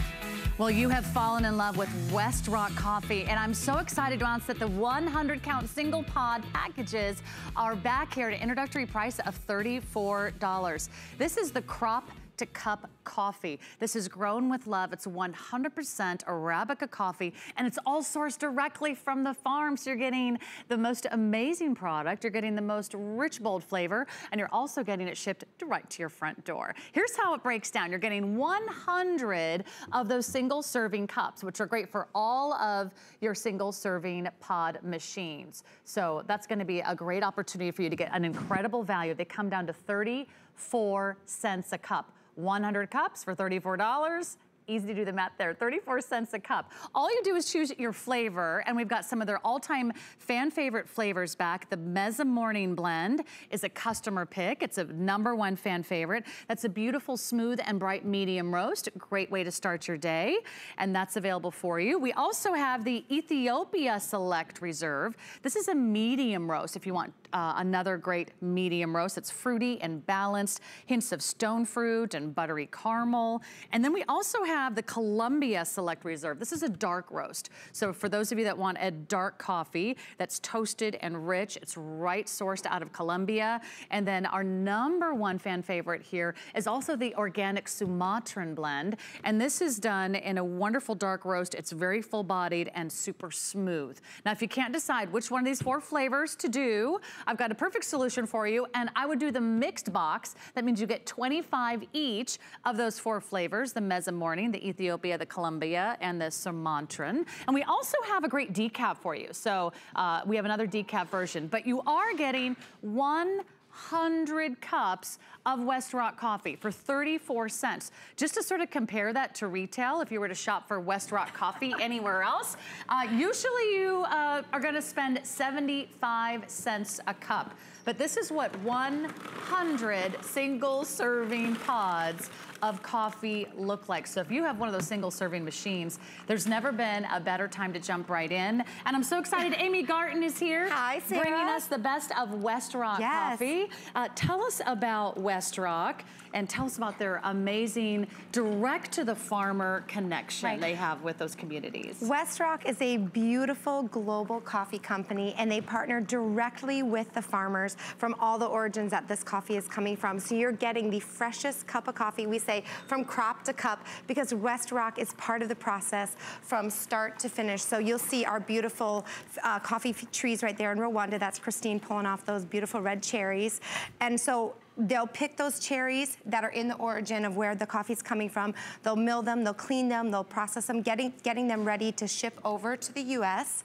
Well, you have fallen in love with West Rock coffee, and I'm so excited to announce that the one hundred count single pod packages are back here at an introductory price of thirty-four dollars. This is the crop to cup coffee. This is grown with love. It's one hundred percent Arabica coffee, and it's all sourced directly from the farm. So you're getting the most amazing product. You're getting the most rich, bold flavor, and you're also getting it shipped right to your front door. Here's how it breaks down. You're getting one hundred of those single serving cups, which are great for all of your single serving pod machines. So that's gonna be a great opportunity for you to get an incredible value. They come down to thirty-four cents a cup. one hundred cups for thirty-four dollars. Easy to do the math there, thirty-four cents a cup. All you do is choose your flavor, and we've got some of their all-time fan favorite flavors back. The Mezza Morning Blend is a customer pick. It's a number one fan favorite. That's a beautiful, smooth, and bright medium roast. Great way to start your day, and that's available for you. We also have the Ethiopia Select Reserve. This is a medium roast if you want uh, another great medium roast. It's fruity and balanced, hints of stone fruit and buttery caramel. And then we also have have the Columbia Select Reserve. This is a dark roast. So for those of you that want a dark coffee that's toasted and rich, it's right sourced out of Colombia. And then our number one fan favorite here is also the organic Sumatran blend. And this is done in a wonderful dark roast. It's very full bodied and super smooth. Now, if you can't decide which one of these four flavors to do, I've got a perfect solution for you, and I would do the mixed box. That means you get twenty-five each of those four flavors, the Mesa Morning, the Ethiopia, the Columbia, and the Sumantran. And we also have a great decaf for you. So uh, we have another decaf version, but you are getting one hundred cups of West Rock coffee for thirty-four cents. Just to sort of compare that to retail, if you were to shop for West Rock coffee anywhere else, uh, usually you uh, are gonna spend seventy-five cents a cup. But this is what one hundred single serving pods of coffee look like. So if you have one of those single serving machines, there's never been a better time to jump right in. And I'm so excited, Amy Garten is here. Hi, Sarah. Bringing us the best of West Rock yes. coffee. Uh, tell us about West Rock and tell us about their amazing direct to the farmer connection right. they have with those communities. West Rock is a beautiful global coffee company, and they partner directly with the farmers from all the origins that this coffee is coming from. So you're getting the freshest cup of coffee, we say, from crop to cup, because West Rock is part of the process from start to finish. So you'll see our beautiful uh, coffee trees right there in Rwanda. That's Christine pulling off those beautiful red cherries. And so they'll pick those cherries that are in the origin of where the coffee's coming from. They'll mill them, they'll clean them, they'll process them, getting, getting them ready to ship over to the U S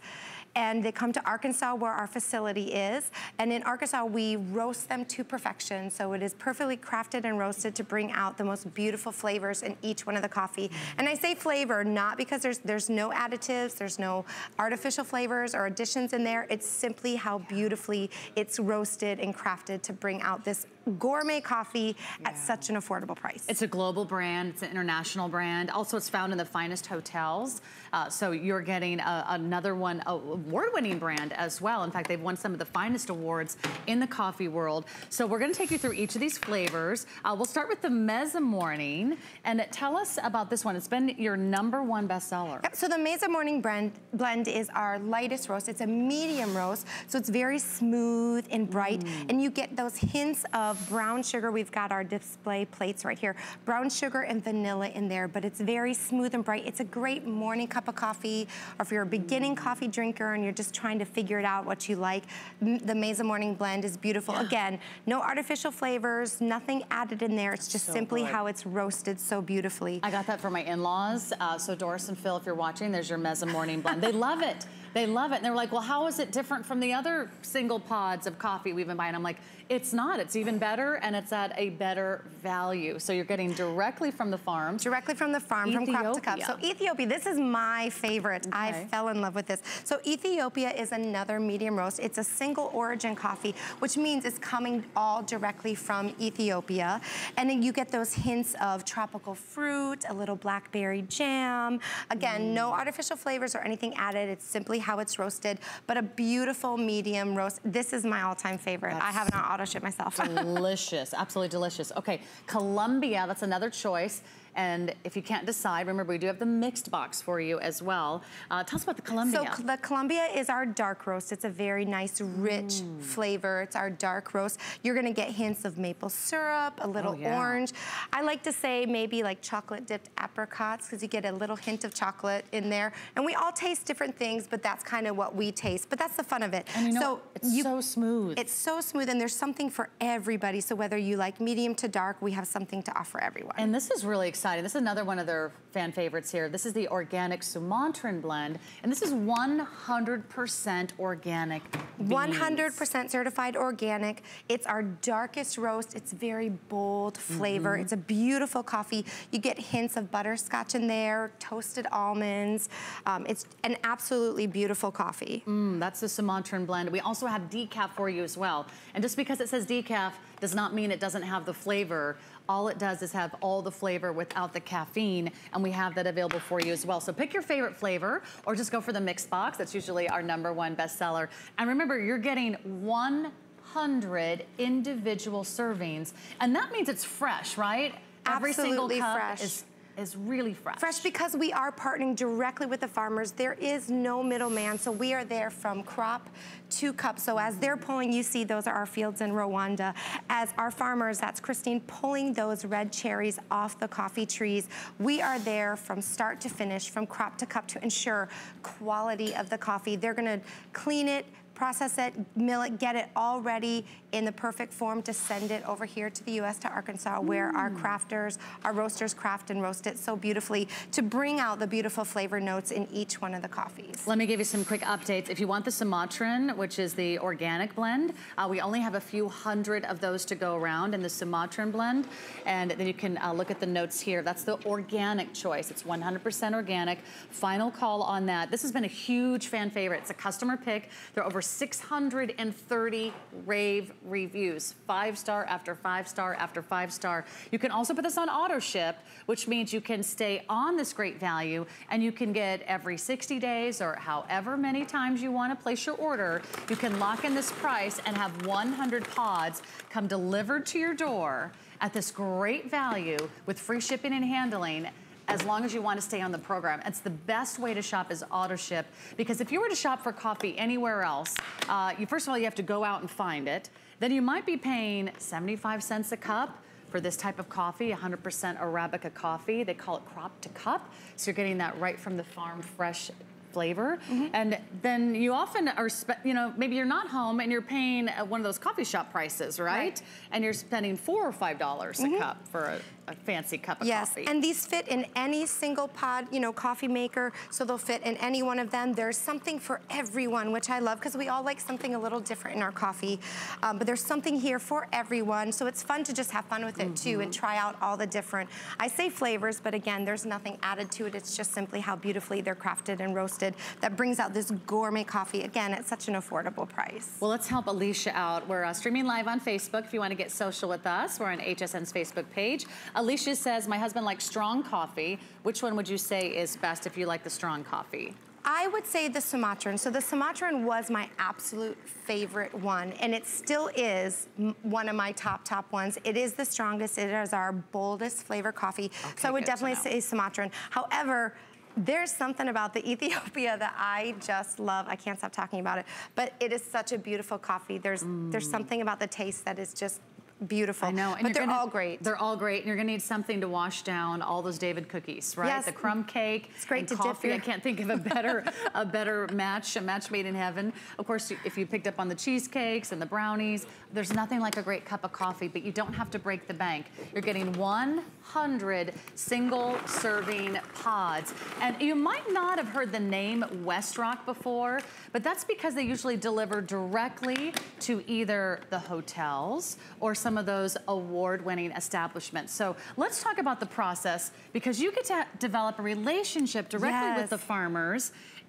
And they come to Arkansas, where our facility is. And in Arkansas, we roast them to perfection. So it is perfectly crafted and roasted to bring out the most beautiful flavors in each one of the coffee. And I say flavor not because there's there's no additives, there's no artificial flavors or additions in there. It's simply how beautifully it's roasted and crafted to bring out this gourmet coffee yeah. at such an affordable price. It's a global brand, it's an international brand. Also, it's found in the finest hotels. Uh, so you're getting a, another one, a award-winning brand as well. In fact, they've won some of the finest awards in the coffee world. So we're gonna take you through each of these flavors. Uh, we'll start with the Mesa Morning, and tell us about this one. It's been your number one bestseller. Yep, so the Mesa Morning blend, blend is our lightest roast. It's a medium roast, so it's very smooth and bright, mm. and you get those hints of brown sugar. We've got our display plates right here. Brown sugar and vanilla in there, but it's very smooth and bright. It's a great morning cup of coffee, or if you're a beginning coffee drinker and you're just trying to figure it out what you like, the Mesa Morning blend is beautiful. Yeah. Again, no artificial flavors, nothing added in there. It's just so simply good. How it's roasted so beautifully. I got that for my in-laws. Uh, so Doris and Phil, if you're watching, there's your Mesa Morning blend. They love it. They love it. And they're like, well, how is it different from the other single pods of coffee we've been buying? I'm like, it's not. It's even better, and it's at a better value. So you're getting directly from the farm. Directly from the farm, Ethiopia. From crop to cup. So Ethiopia, this is my favorite. Okay. I fell in love with this. So Ethiopia is another medium roast. It's a single origin coffee, which means it's coming all directly from Ethiopia. And then you get those hints of tropical fruit, a little blackberry jam. Again, mm. no artificial flavors or anything added. It's simply how it's roasted, but a beautiful medium roast. This is my all-time favorite. That's I have not auto ship myself. Delicious, absolutely delicious. Okay, Columbia, that's another choice. And if you can't decide, remember, we do have the mixed box for you as well. Uh, tell us about the Columbia. So the Columbia is our dark roast. It's a very nice, rich mm. flavor. It's our dark roast. You're going to get hints of maple syrup, a little oh, yeah. orange. I like to say maybe like chocolate-dipped apricots, because you get a little hint of chocolate in there. And we all taste different things, but that's kind of what we taste. But that's the fun of it. And you know, so it's you, so smooth. It's so smooth, and there's something for everybody. So whether you like medium to dark, we have something to offer everyone. And this is really exciting. Exciting. This is another one of their fan favorites here. This is the organic Sumantran blend, and this is one hundred percent organic beans. one hundred percent certified organic. It's our darkest roast. It's very bold flavor. Mm-hmm. It's a beautiful coffee. You get hints of butterscotch in there, toasted almonds. Um, it's an absolutely beautiful coffee. Mm, that's the Sumantran blend. We also have decaf for you as well. And just because it says decaf does not mean it doesn't have the flavor. All it does is have all the flavor without the caffeine, and we have that available for you as well. So pick your favorite flavor, or just go for the mixed box. That's usually our number one bestseller. And remember, you're getting one hundred individual servings, and that means it's fresh, right? Absolutely. Every single cup fresh. Is is really fresh. Fresh because we are partnering directly with the farmers. There is no middleman, so we are there from crop to cup. So as they're pulling, you see those are our fields in Rwanda. As our farmers, that's Christine pulling those red cherries off the coffee trees. We are there from start to finish, from crop to cup, to ensure quality of the coffee. They're gonna clean it, process it, mill it, get it all ready in the perfect form to send it over here to the U S, to Arkansas, where mm. our crafters, our roasters craft and roast it so beautifully to bring out the beautiful flavor notes in each one of the coffees. Let me give you some quick updates. If you want the Sumatran, which is the organic blend, uh, we only have a few hundred of those to go around in the Sumatran blend. And then you can uh, look at the notes here. That's the organic choice. It's one hundred percent organic. Final call on that. This has been a huge fan favorite. It's a customer pick. There are over six hundred thirty rave reviews. Five star after five star after five star. You can also put this on auto ship, which means you can stay on this great value and you can get every sixty days or however many times you want to place your order. You can lock in this price and have one hundred pods come delivered to your door at this great value with free shipping and handling, as long as you want to stay on the program. It's the best way to shop is auto ship, because if you were to shop for coffee anywhere else, uh, you first of all, you have to go out and find it. Then you might be paying seventy-five cents a cup for this type of coffee, one hundred percent Arabica coffee. They call it crop to cup. So you're getting that right from the farm, fresh flavor. Mm-hmm. And then you often are, you know, maybe you're not home and you're paying one of those coffee shop prices, right? right. And you're spending four or five dollars mm-hmm. a cup for a, a fancy cup of yes. coffee. Yes, and these fit in any single pod, you know, coffee maker, so they'll fit in any one of them. There's something for everyone, which I love, because we all like something a little different in our coffee, um, but there's something here for everyone, so it's fun to just have fun with it, mm-hmm. too, and try out all the different, I say flavors, but again, there's nothing added to it. It's just simply how beautifully they're crafted and roasted. That brings out this gourmet coffee, again, at such an affordable price. Well, let's help Alicia out. We're uh, streaming live on Facebook. If you want to get social with us, we're on H S N's Facebook page. Alicia says, my husband likes strong coffee. Which one would you say is best if you like the strong coffee? I would say the Sumatran. So the Sumatran was my absolute favorite one, and it still is one of my top, top ones. It is the strongest. It is our boldest flavor coffee. Okay, so I would definitely say Sumatran. However, there's something about the Ethiopia that I just love. I can't stop talking about it, but it is such a beautiful coffee. There's mm. there's something about the taste that is just beautiful. I know, and but they're gonna, all great. They're all great, and you're gonna need something to wash down all those David cookies, right? Yes. The crumb cake. It's great to coffee. Dip your... I can't think of a better a better match, a match made in heaven. Of course, if you picked up on the cheesecakes and the brownies, there's nothing like a great cup of coffee, but you don't have to break the bank. You're getting one hundred single serving pods. And you might not have heard the name West Rock before, but that's because they usually deliver directly to either the hotels or some Some of those award-winning establishments. So let's talk about the process, because you get to develop a relationship directly yes. with the farmers,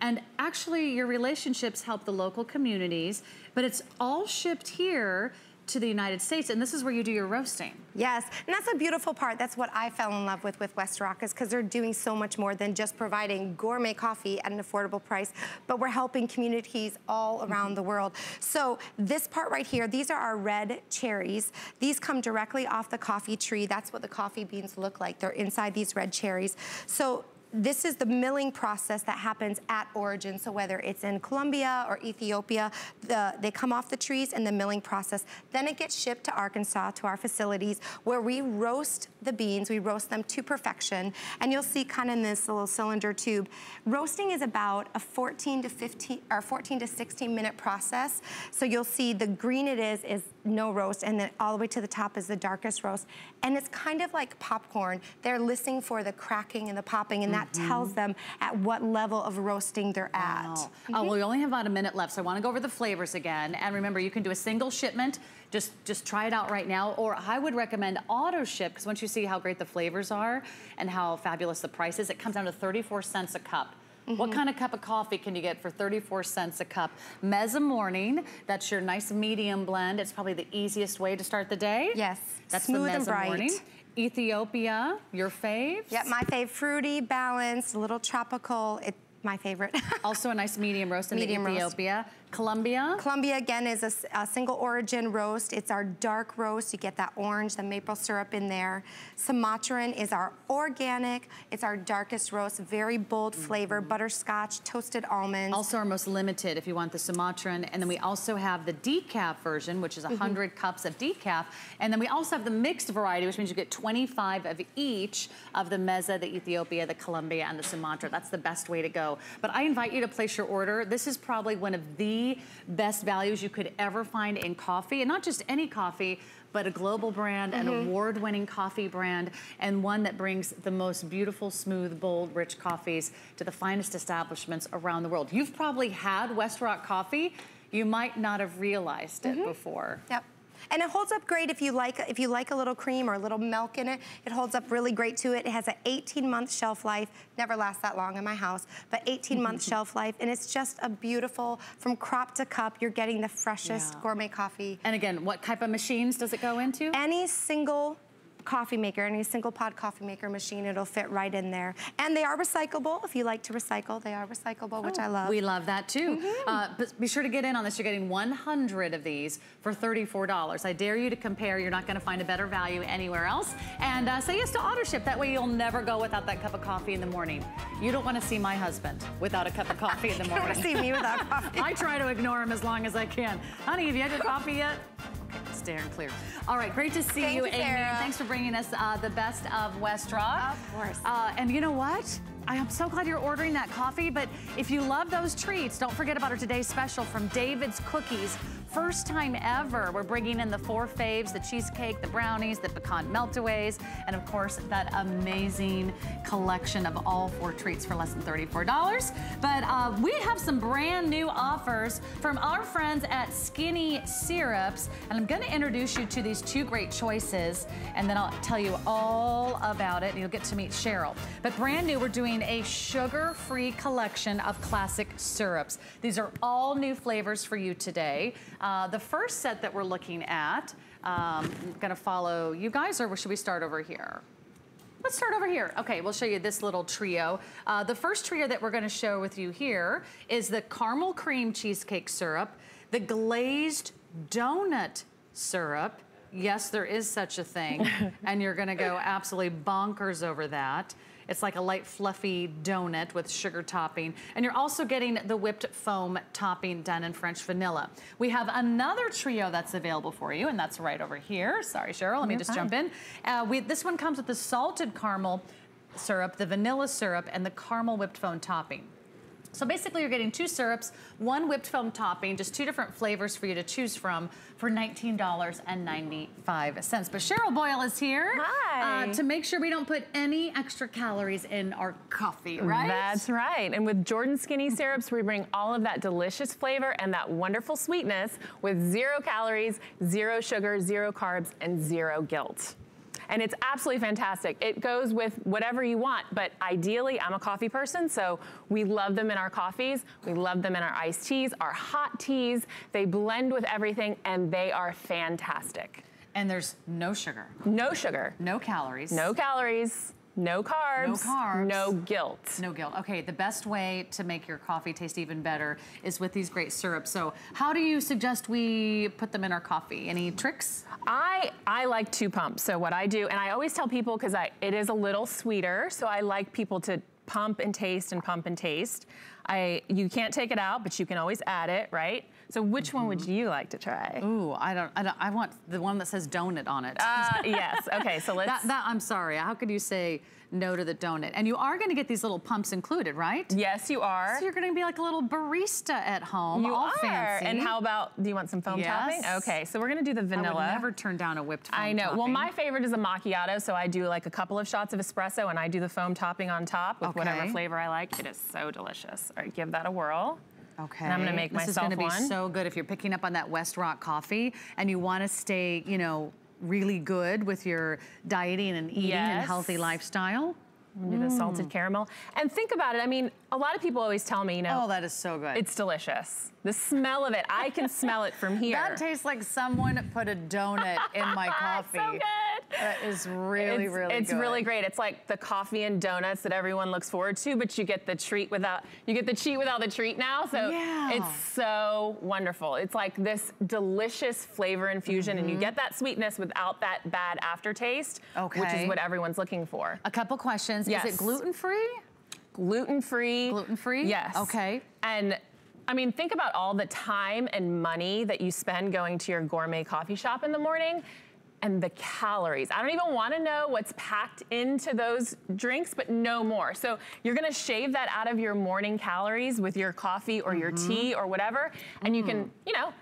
and actually your relationships help the local communities, but it's all shipped here to the United States, and this is where you do your roasting. Yes, and that's a beautiful part. That's what I fell in love with with West Rock, is because they're doing so much more than just providing gourmet coffee at an affordable price, but we're helping communities all around mm-hmm. the world. So this part right here, these are our red cherries. These come directly off the coffee tree. That's what the coffee beans look like. They're inside these red cherries. So this is the milling process that happens at origin. So whether it's in Colombia or Ethiopia, the, they come off the trees in the milling process. Then it gets shipped to Arkansas, to our facilities, where we roast the beans. We roast them to perfection. And you'll see kind of in this little cylinder tube, roasting is about a fourteen to fifteen, or fourteen to sixteen minute process. So you'll see the green it is, is no roast. And then all the way to the top is the darkest roast. And it's kind of like popcorn. They're listening for the cracking and the popping, and that That mm-hmm. tells them at what level of roasting they're at. Wow. Mm-hmm. Oh, well, we only have about a minute left, so I want to go over the flavors again. And remember, you can do a single shipment. Just, just try it out right now, or I would recommend auto ship, because once you see how great the flavors are and how fabulous the price is, it comes down to thirty-four cents a cup. Mm-hmm. What kind of cup of coffee can you get for thirty-four cents a cup? Mezza morning, that's your nice medium blend. It's probably the easiest way to start the day. Yes, that's smooth the and bright. Morning. Ethiopia, your fave? Yep, my fave. Fruity, balanced, a little tropical. It's my favorite. Also a nice medium roast in medium the Ethiopia. Roast. Colombia. Colombia, again, is a, a single origin roast. It's our dark roast. You get that orange, the maple syrup in there. Sumatran is our organic. It's our darkest roast, very bold flavor, mm-hmm. butterscotch, toasted almonds. Also our most limited if you want the Sumatran. And then we also have the decaf version, which is one hundred mm-hmm. cups of decaf. And then we also have the mixed variety, which means you get twenty-five of each of the Mezza, the Ethiopia, the Colombia, and the Sumatra. That's the best way to go. But I invite you to place your order. This is probably one of the the best values you could ever find in coffee, and not just any coffee, but a global brand, mm-hmm. an award-winning coffee brand, and one that brings the most beautiful, smooth, bold, rich coffees to the finest establishments around the world. You've probably had West Rock coffee. You might not have realized it mm-hmm. before. Yep. And it holds up great if you like if you like a little cream or a little milk in it. It holds up really great to it. It has an eighteen month shelf life. Never lasts that long in my house, but eighteen month shelf life. And it's just a beautiful, from crop to cup, you're getting the freshest yeah. gourmet coffee. And again, what type of machines does it go into? Any single coffee maker, any single pod coffee maker machine, it'll fit right in there. And they are recyclable. If you like to recycle, they are recyclable, oh, which I love. We love that too. Mm-hmm. uh, but be sure to get in on this. You're getting one hundred of these for thirty-four dollars. I dare you to compare. You're not going to find a better value anywhere else. And uh, say yes to AutoShip. That way you'll never go without that cup of coffee in the morning. You don't want to see my husband without a cup of coffee in the morning. You don't want to see me without coffee. I try to ignore him as long as I can. Honey, have you had your coffee yet? Staring clear. All right, great to see Thank you, Amy. Sarah. Thanks for bringing us uh, the best of West Rock. Of course. Uh, and you know what? I am so glad you're ordering that coffee, but if you love those treats, don't forget about our today's special from David's Cookies. First time ever, we're bringing in the four faves, the cheesecake, the brownies, the pecan meltaways, and of course, that amazing collection of all four treats for less than thirty-four dollars. But uh, we have some brand new offers from our friends at Skinny Syrups, and I'm gonna introduce you to these two great choices, and then I'll tell you all about it, and you'll get to meet Cheryl. But brand new, we're doing a sugar-free collection of classic syrups. These are all new flavors for you today. Uh, the first set that we're looking at, um, I'm gonna follow you guys, or should we start over here? Let's start over here. Okay, we'll show you this little trio. Uh, the first trio that we're gonna show with you here is the caramel cream cheesecake syrup, the glazed donut syrup. Yes, there is such a thing. And you're gonna go absolutely bonkers over that. It's like a light fluffy donut with sugar topping. And you're also getting the whipped foam topping done in French vanilla. We have another trio that's available for you, and that's right over here. Sorry, Cheryl, let You're me just fine. jump in. Uh, we, this one comes with the salted caramel syrup, the vanilla syrup, and the caramel whipped foam topping. So basically you're getting two syrups, one whipped foam topping, just two different flavors for you to choose from for nineteen ninety-five. But Cheryl Boyle is here Hi. Uh, to make sure we don't put any extra calories in our coffee, right? That's right. And with Jordan Skinny Syrups, we bring all of that delicious flavor and that wonderful sweetness with zero calories, zero sugar, zero carbs, and zero guilt. And it's absolutely fantastic. It goes with whatever you want, but ideally I'm a coffee person, so we love them in our coffees, we love them in our iced teas, our hot teas. They blend with everything and they are fantastic. And there's no sugar. No sugar. No calories. No calories. No carbs, no carbs, no guilt. No guilt. Okay, the best way to make your coffee taste even better is with these great syrups. So how do you suggest we put them in our coffee? Any tricks? I, I like two pumps. So what I do, and I always tell people, because I it is a little sweeter, so I like people to pump and taste and pump and taste. I You can't take it out, but you can always add it, right? So which mm-hmm. one would you like to try? Ooh, I don't, I don't, I want the one that says donut on it. Uh, yes, okay, so let's. That, that, I'm sorry, how could you say no to the donut? And you are gonna get these little pumps included, right? Yes, you are. So you're gonna be like a little barista at home. You all are, fancy. And how about, do you want some foam yes. topping? Okay, so we're gonna do the vanilla. I would never turn down a whipped foam I know, topping. Well my favorite is a macchiato, so I do like a couple of shots of espresso and I do the foam topping on top with okay. whatever flavor I like. It is so delicious. All right, give that a whirl. Okay. And I'm gonna make myself one. This is gonna be one. so good if you're picking up on that West Rock coffee and you wanna stay, you know, really good with your dieting and eating yes. and healthy lifestyle. I'm gonna do the mm. salted caramel. And think about it, I mean, a lot of people always tell me, you know. Oh, that is so good. It's delicious. The smell of it, I can smell it from here. That tastes like someone put a donut in my coffee. So good. That is really, it's, really it's good. It's really great. It's like the coffee and donuts that everyone looks forward to, but you get the treat without, you get the cheat without the treat now, so yeah. it's so wonderful. It's like this delicious flavor infusion, mm-hmm. and you get that sweetness without that bad aftertaste, okay. which is what everyone's looking for. A couple questions. Yes. Is it gluten-free? Gluten-free. Gluten-free? Yes. Okay. And I mean, think about all the time and money that you spend going to your gourmet coffee shop in the morning. and the calories. I don't even wanna know what's packed into those drinks, but no more. So you're gonna shave that out of your morning calories with your coffee or mm-hmm. your tea or whatever, and mm-hmm. you can, you know,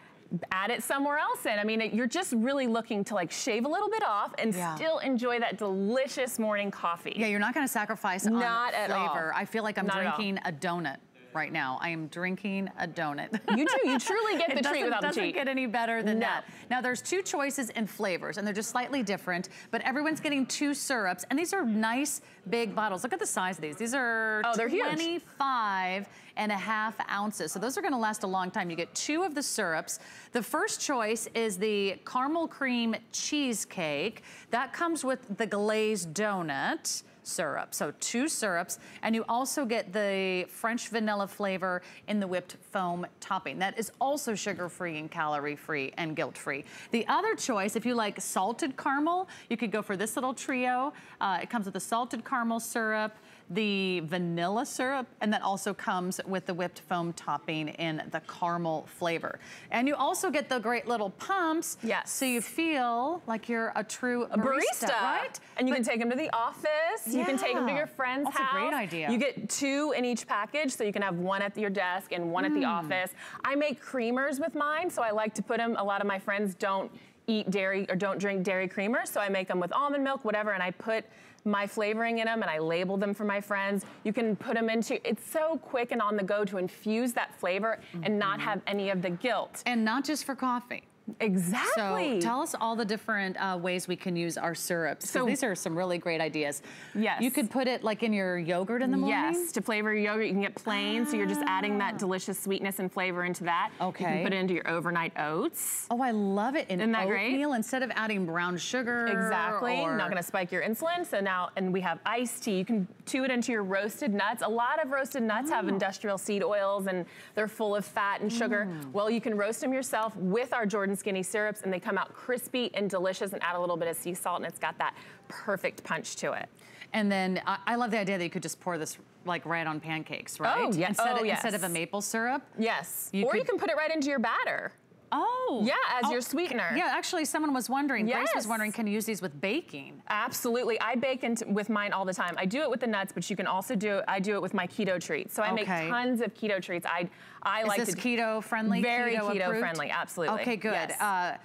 add it somewhere else in. I mean, you're just really looking to like shave a little bit off and yeah. still enjoy that delicious morning coffee. Yeah, you're not gonna sacrifice on not at flavor. All. I feel like I'm not drinking a donut right now. I am drinking a donut. You do, you truly get the treat without the cheat. It doesn't get any better than no. that. Now there's two choices in flavors and they're just slightly different, but everyone's getting two syrups and these are nice big bottles. Look at the size of these. These are oh, they're twenty-five huge. And a half ounces. So those are gonna last a long time. You get two of the syrups. The first choice is the caramel cream cheesecake. That comes with the glazed donut syrup. So two syrups, and you also get the French vanilla flavor in the whipped foam topping. That is also sugar-free and calorie-free and guilt-free. The other choice, if you like salted caramel, you could go for this little trio. Uh, it comes with the salted caramel syrup, the vanilla syrup, and that also comes with the whipped foam topping in the caramel flavor. And you also get the great little pumps, yes. so you feel like you're a true a barista, barista, right? And you but, can take them to the office, yeah. you can take them to your friend's That's house. That's a great idea. You get two in each package, so you can have one at your desk and one mm. at the office. I make creamers with mine, so I like to put them, a lot of my friends don't eat dairy or don't drink dairy creamers, so I make them with almond milk, whatever, and I put my flavoring in them and I label them for my friends. You can put them into, it's so quick and on the go to infuse that flavor mm-hmm. and not have any of the guilt. And not just for coffee. Exactly. So tell us all the different uh, ways we can use our syrups. So these are some really great ideas. Yes. You could put it like in your yogurt in the morning? Yes, to flavor your yogurt. You can get plain, ah. so you're just adding that delicious sweetness and flavor into that. Okay. You can put it into your overnight oats. Oh, I love it. In Isn't that oatmeal, great? Instead of adding brown sugar. Exactly. Or... not gonna spike your insulin. So now, and we have iced tea. You can do it into your roasted nuts. A lot of roasted nuts oh. have industrial seed oils and they're full of fat and sugar. Mm. Well, you can roast them yourself with our Jordan Skinny syrups and they come out crispy and delicious and add a little bit of sea salt and it's got that perfect punch to it. And then I, I love the idea that you could just pour this like right on pancakes, right? Oh, yes. Instead, oh, of, yes. instead of a maple syrup. Yes. You or could, you can put it right into your batter. Oh. Yeah, as oh, your sweetener. Yeah, actually someone was wondering, yes. Grace was wondering, can you use these with baking? Absolutely. I bake into, with mine all the time. I do it with the nuts, but you can also do, I do it with my keto treats. So I okay. make tons of keto treats. I, I Is like this to, keto friendly? Very keto, keto friendly, absolutely. Okay, good. Yes. Uh,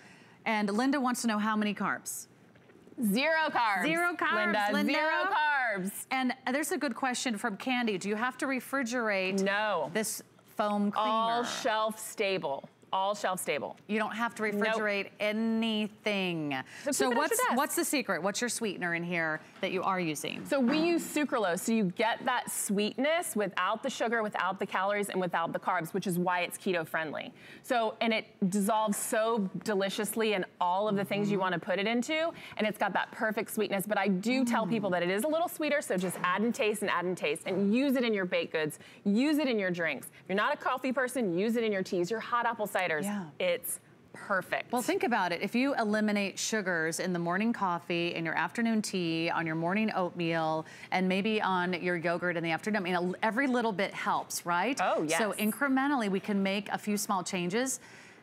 and Linda wants to know how many carbs? Zero carbs. Zero carbs, Linda. Linda. Zero carbs. And there's a good question from Candy. Do you have to refrigerate no. this foam creamer? All shelf stable. All shelf stable. You don't have to refrigerate nope. anything. So, so what's what's the secret? What's your sweetener in here that you are using? So we um. use sucralose, so you get that sweetness without the sugar, without the calories, and without the carbs, which is why it's keto friendly. So, and it dissolves so deliciously in all of the things mm. you wanna put it into, and it's got that perfect sweetness, but I do mm. tell people that it is a little sweeter, so just add and taste and add and taste, and use it in your baked goods, use it in your drinks. If you're not a coffee person, use it in your teas, your hot apple cider. Yeah. It's perfect. Well, think about it. If you eliminate sugars in the morning coffee, in your afternoon tea, on your morning oatmeal, and maybe on your yogurt in the afternoon, I mean, every little bit helps, right? Oh, yes. So incrementally, we can make a few small changes.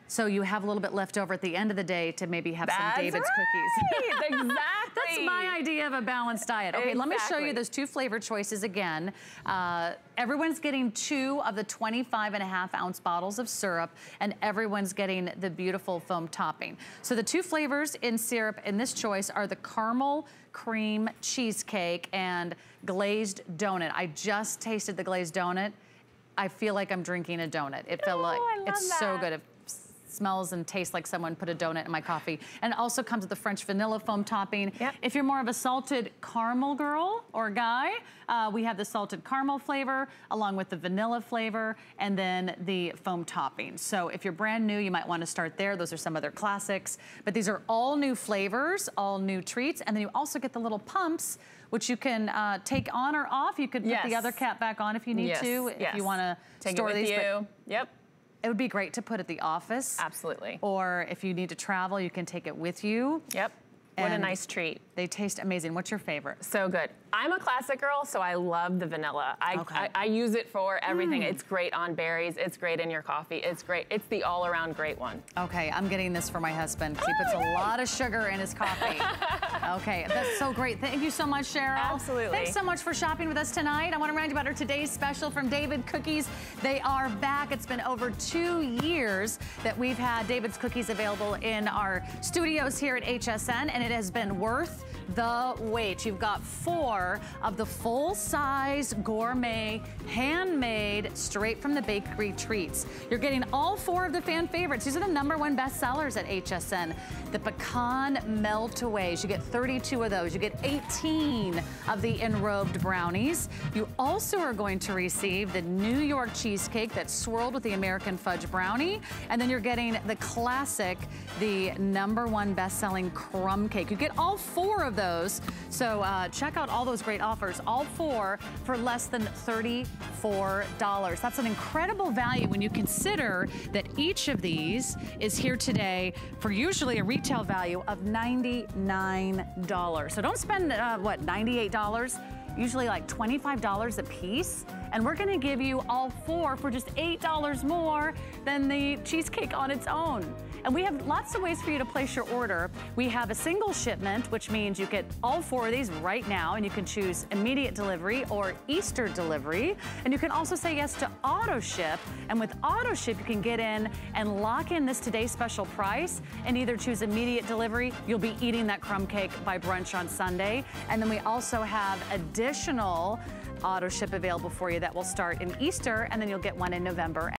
So you have a little bit left over at the end of the day to maybe have That's some David's right. cookies. Exactly. That's my idea of a balanced diet. Okay, exactly. Let me show you those two flavor choices again. Uh, everyone's getting two of the twenty-five and a half ounce bottles of syrup, and everyone's getting the beautiful foam topping. So the two flavors in syrup in this choice are the caramel cream cheesecake and glazed donut. I just tasted the glazed donut. I feel like I'm drinking a donut. It felt oh, like I love it's that. So good. It smells and tastes like someone put a donut in my coffee. And it also comes with a French vanilla foam topping. Yep. If you're more of a salted caramel girl or guy, uh, we have the salted caramel flavor along with the vanilla flavor and then the foam topping. So if you're brand new, you might want to start there. Those are some other classics. But these are all new flavors, all new treats. And then you also get the little pumps, which you can uh, take on or off. You could put yes. the other cap back on if you need yes. to, if yes. you want to store it with these. You. Yep. It would be great to put at the office. Absolutely. Or if you need to travel, you can take it with you. Yep. What and a nice treat. They taste amazing. What's your favorite? So good. I'm a classic girl, so I love the vanilla. I, okay. I, I use it for everything. Mm. It's great on berries. It's great in your coffee. It's great. It's the all-around great one. Okay, I'm getting this for my husband. He puts oh, a lot of sugar in his coffee. Okay, that's so great. Thank you so much, Cheryl. Absolutely. Thanks so much for shopping with us tonight. I want to remind you about our today's special from David's Cookies. They are back. It's been over two years that we've had David's Cookies available in our studios here at H S N, and it has been worth the wait. You've got four of the full-size gourmet, handmade, straight from the bakery treats. You're getting all four of the fan favorites. These are the number one best sellers at H S N. The pecan meltaways. You get thirty-two of those. You get eighteen of the enrobed brownies. You also are going to receive the New York cheesecake that's swirled with the American fudge brownie. And then you're getting the classic, the number one best-selling crumb cake. You get all four of those. So uh, check out all those great offers, all four for less than thirty-four dollars. That's an incredible value when you consider that each of these is here today for usually a retail value of ninety-nine dollars. So don't spend, uh, what, ninety-eight dollars? Usually like twenty-five dollars a piece. And we're gonna give you all four for just eight dollars more than the cheesecake on its own. And we have lots of ways for you to place your order. We have a single shipment, which means you get all four of these right now, and you can choose immediate delivery or Easter delivery. And you can also say yes to auto ship. And with auto ship, you can get in and lock in this today's special price and either choose immediate delivery. You'll be eating that crumb cake by brunch on Sunday. And then we also have additional auto ship available for you that will start in Easter, and then you'll get one in November.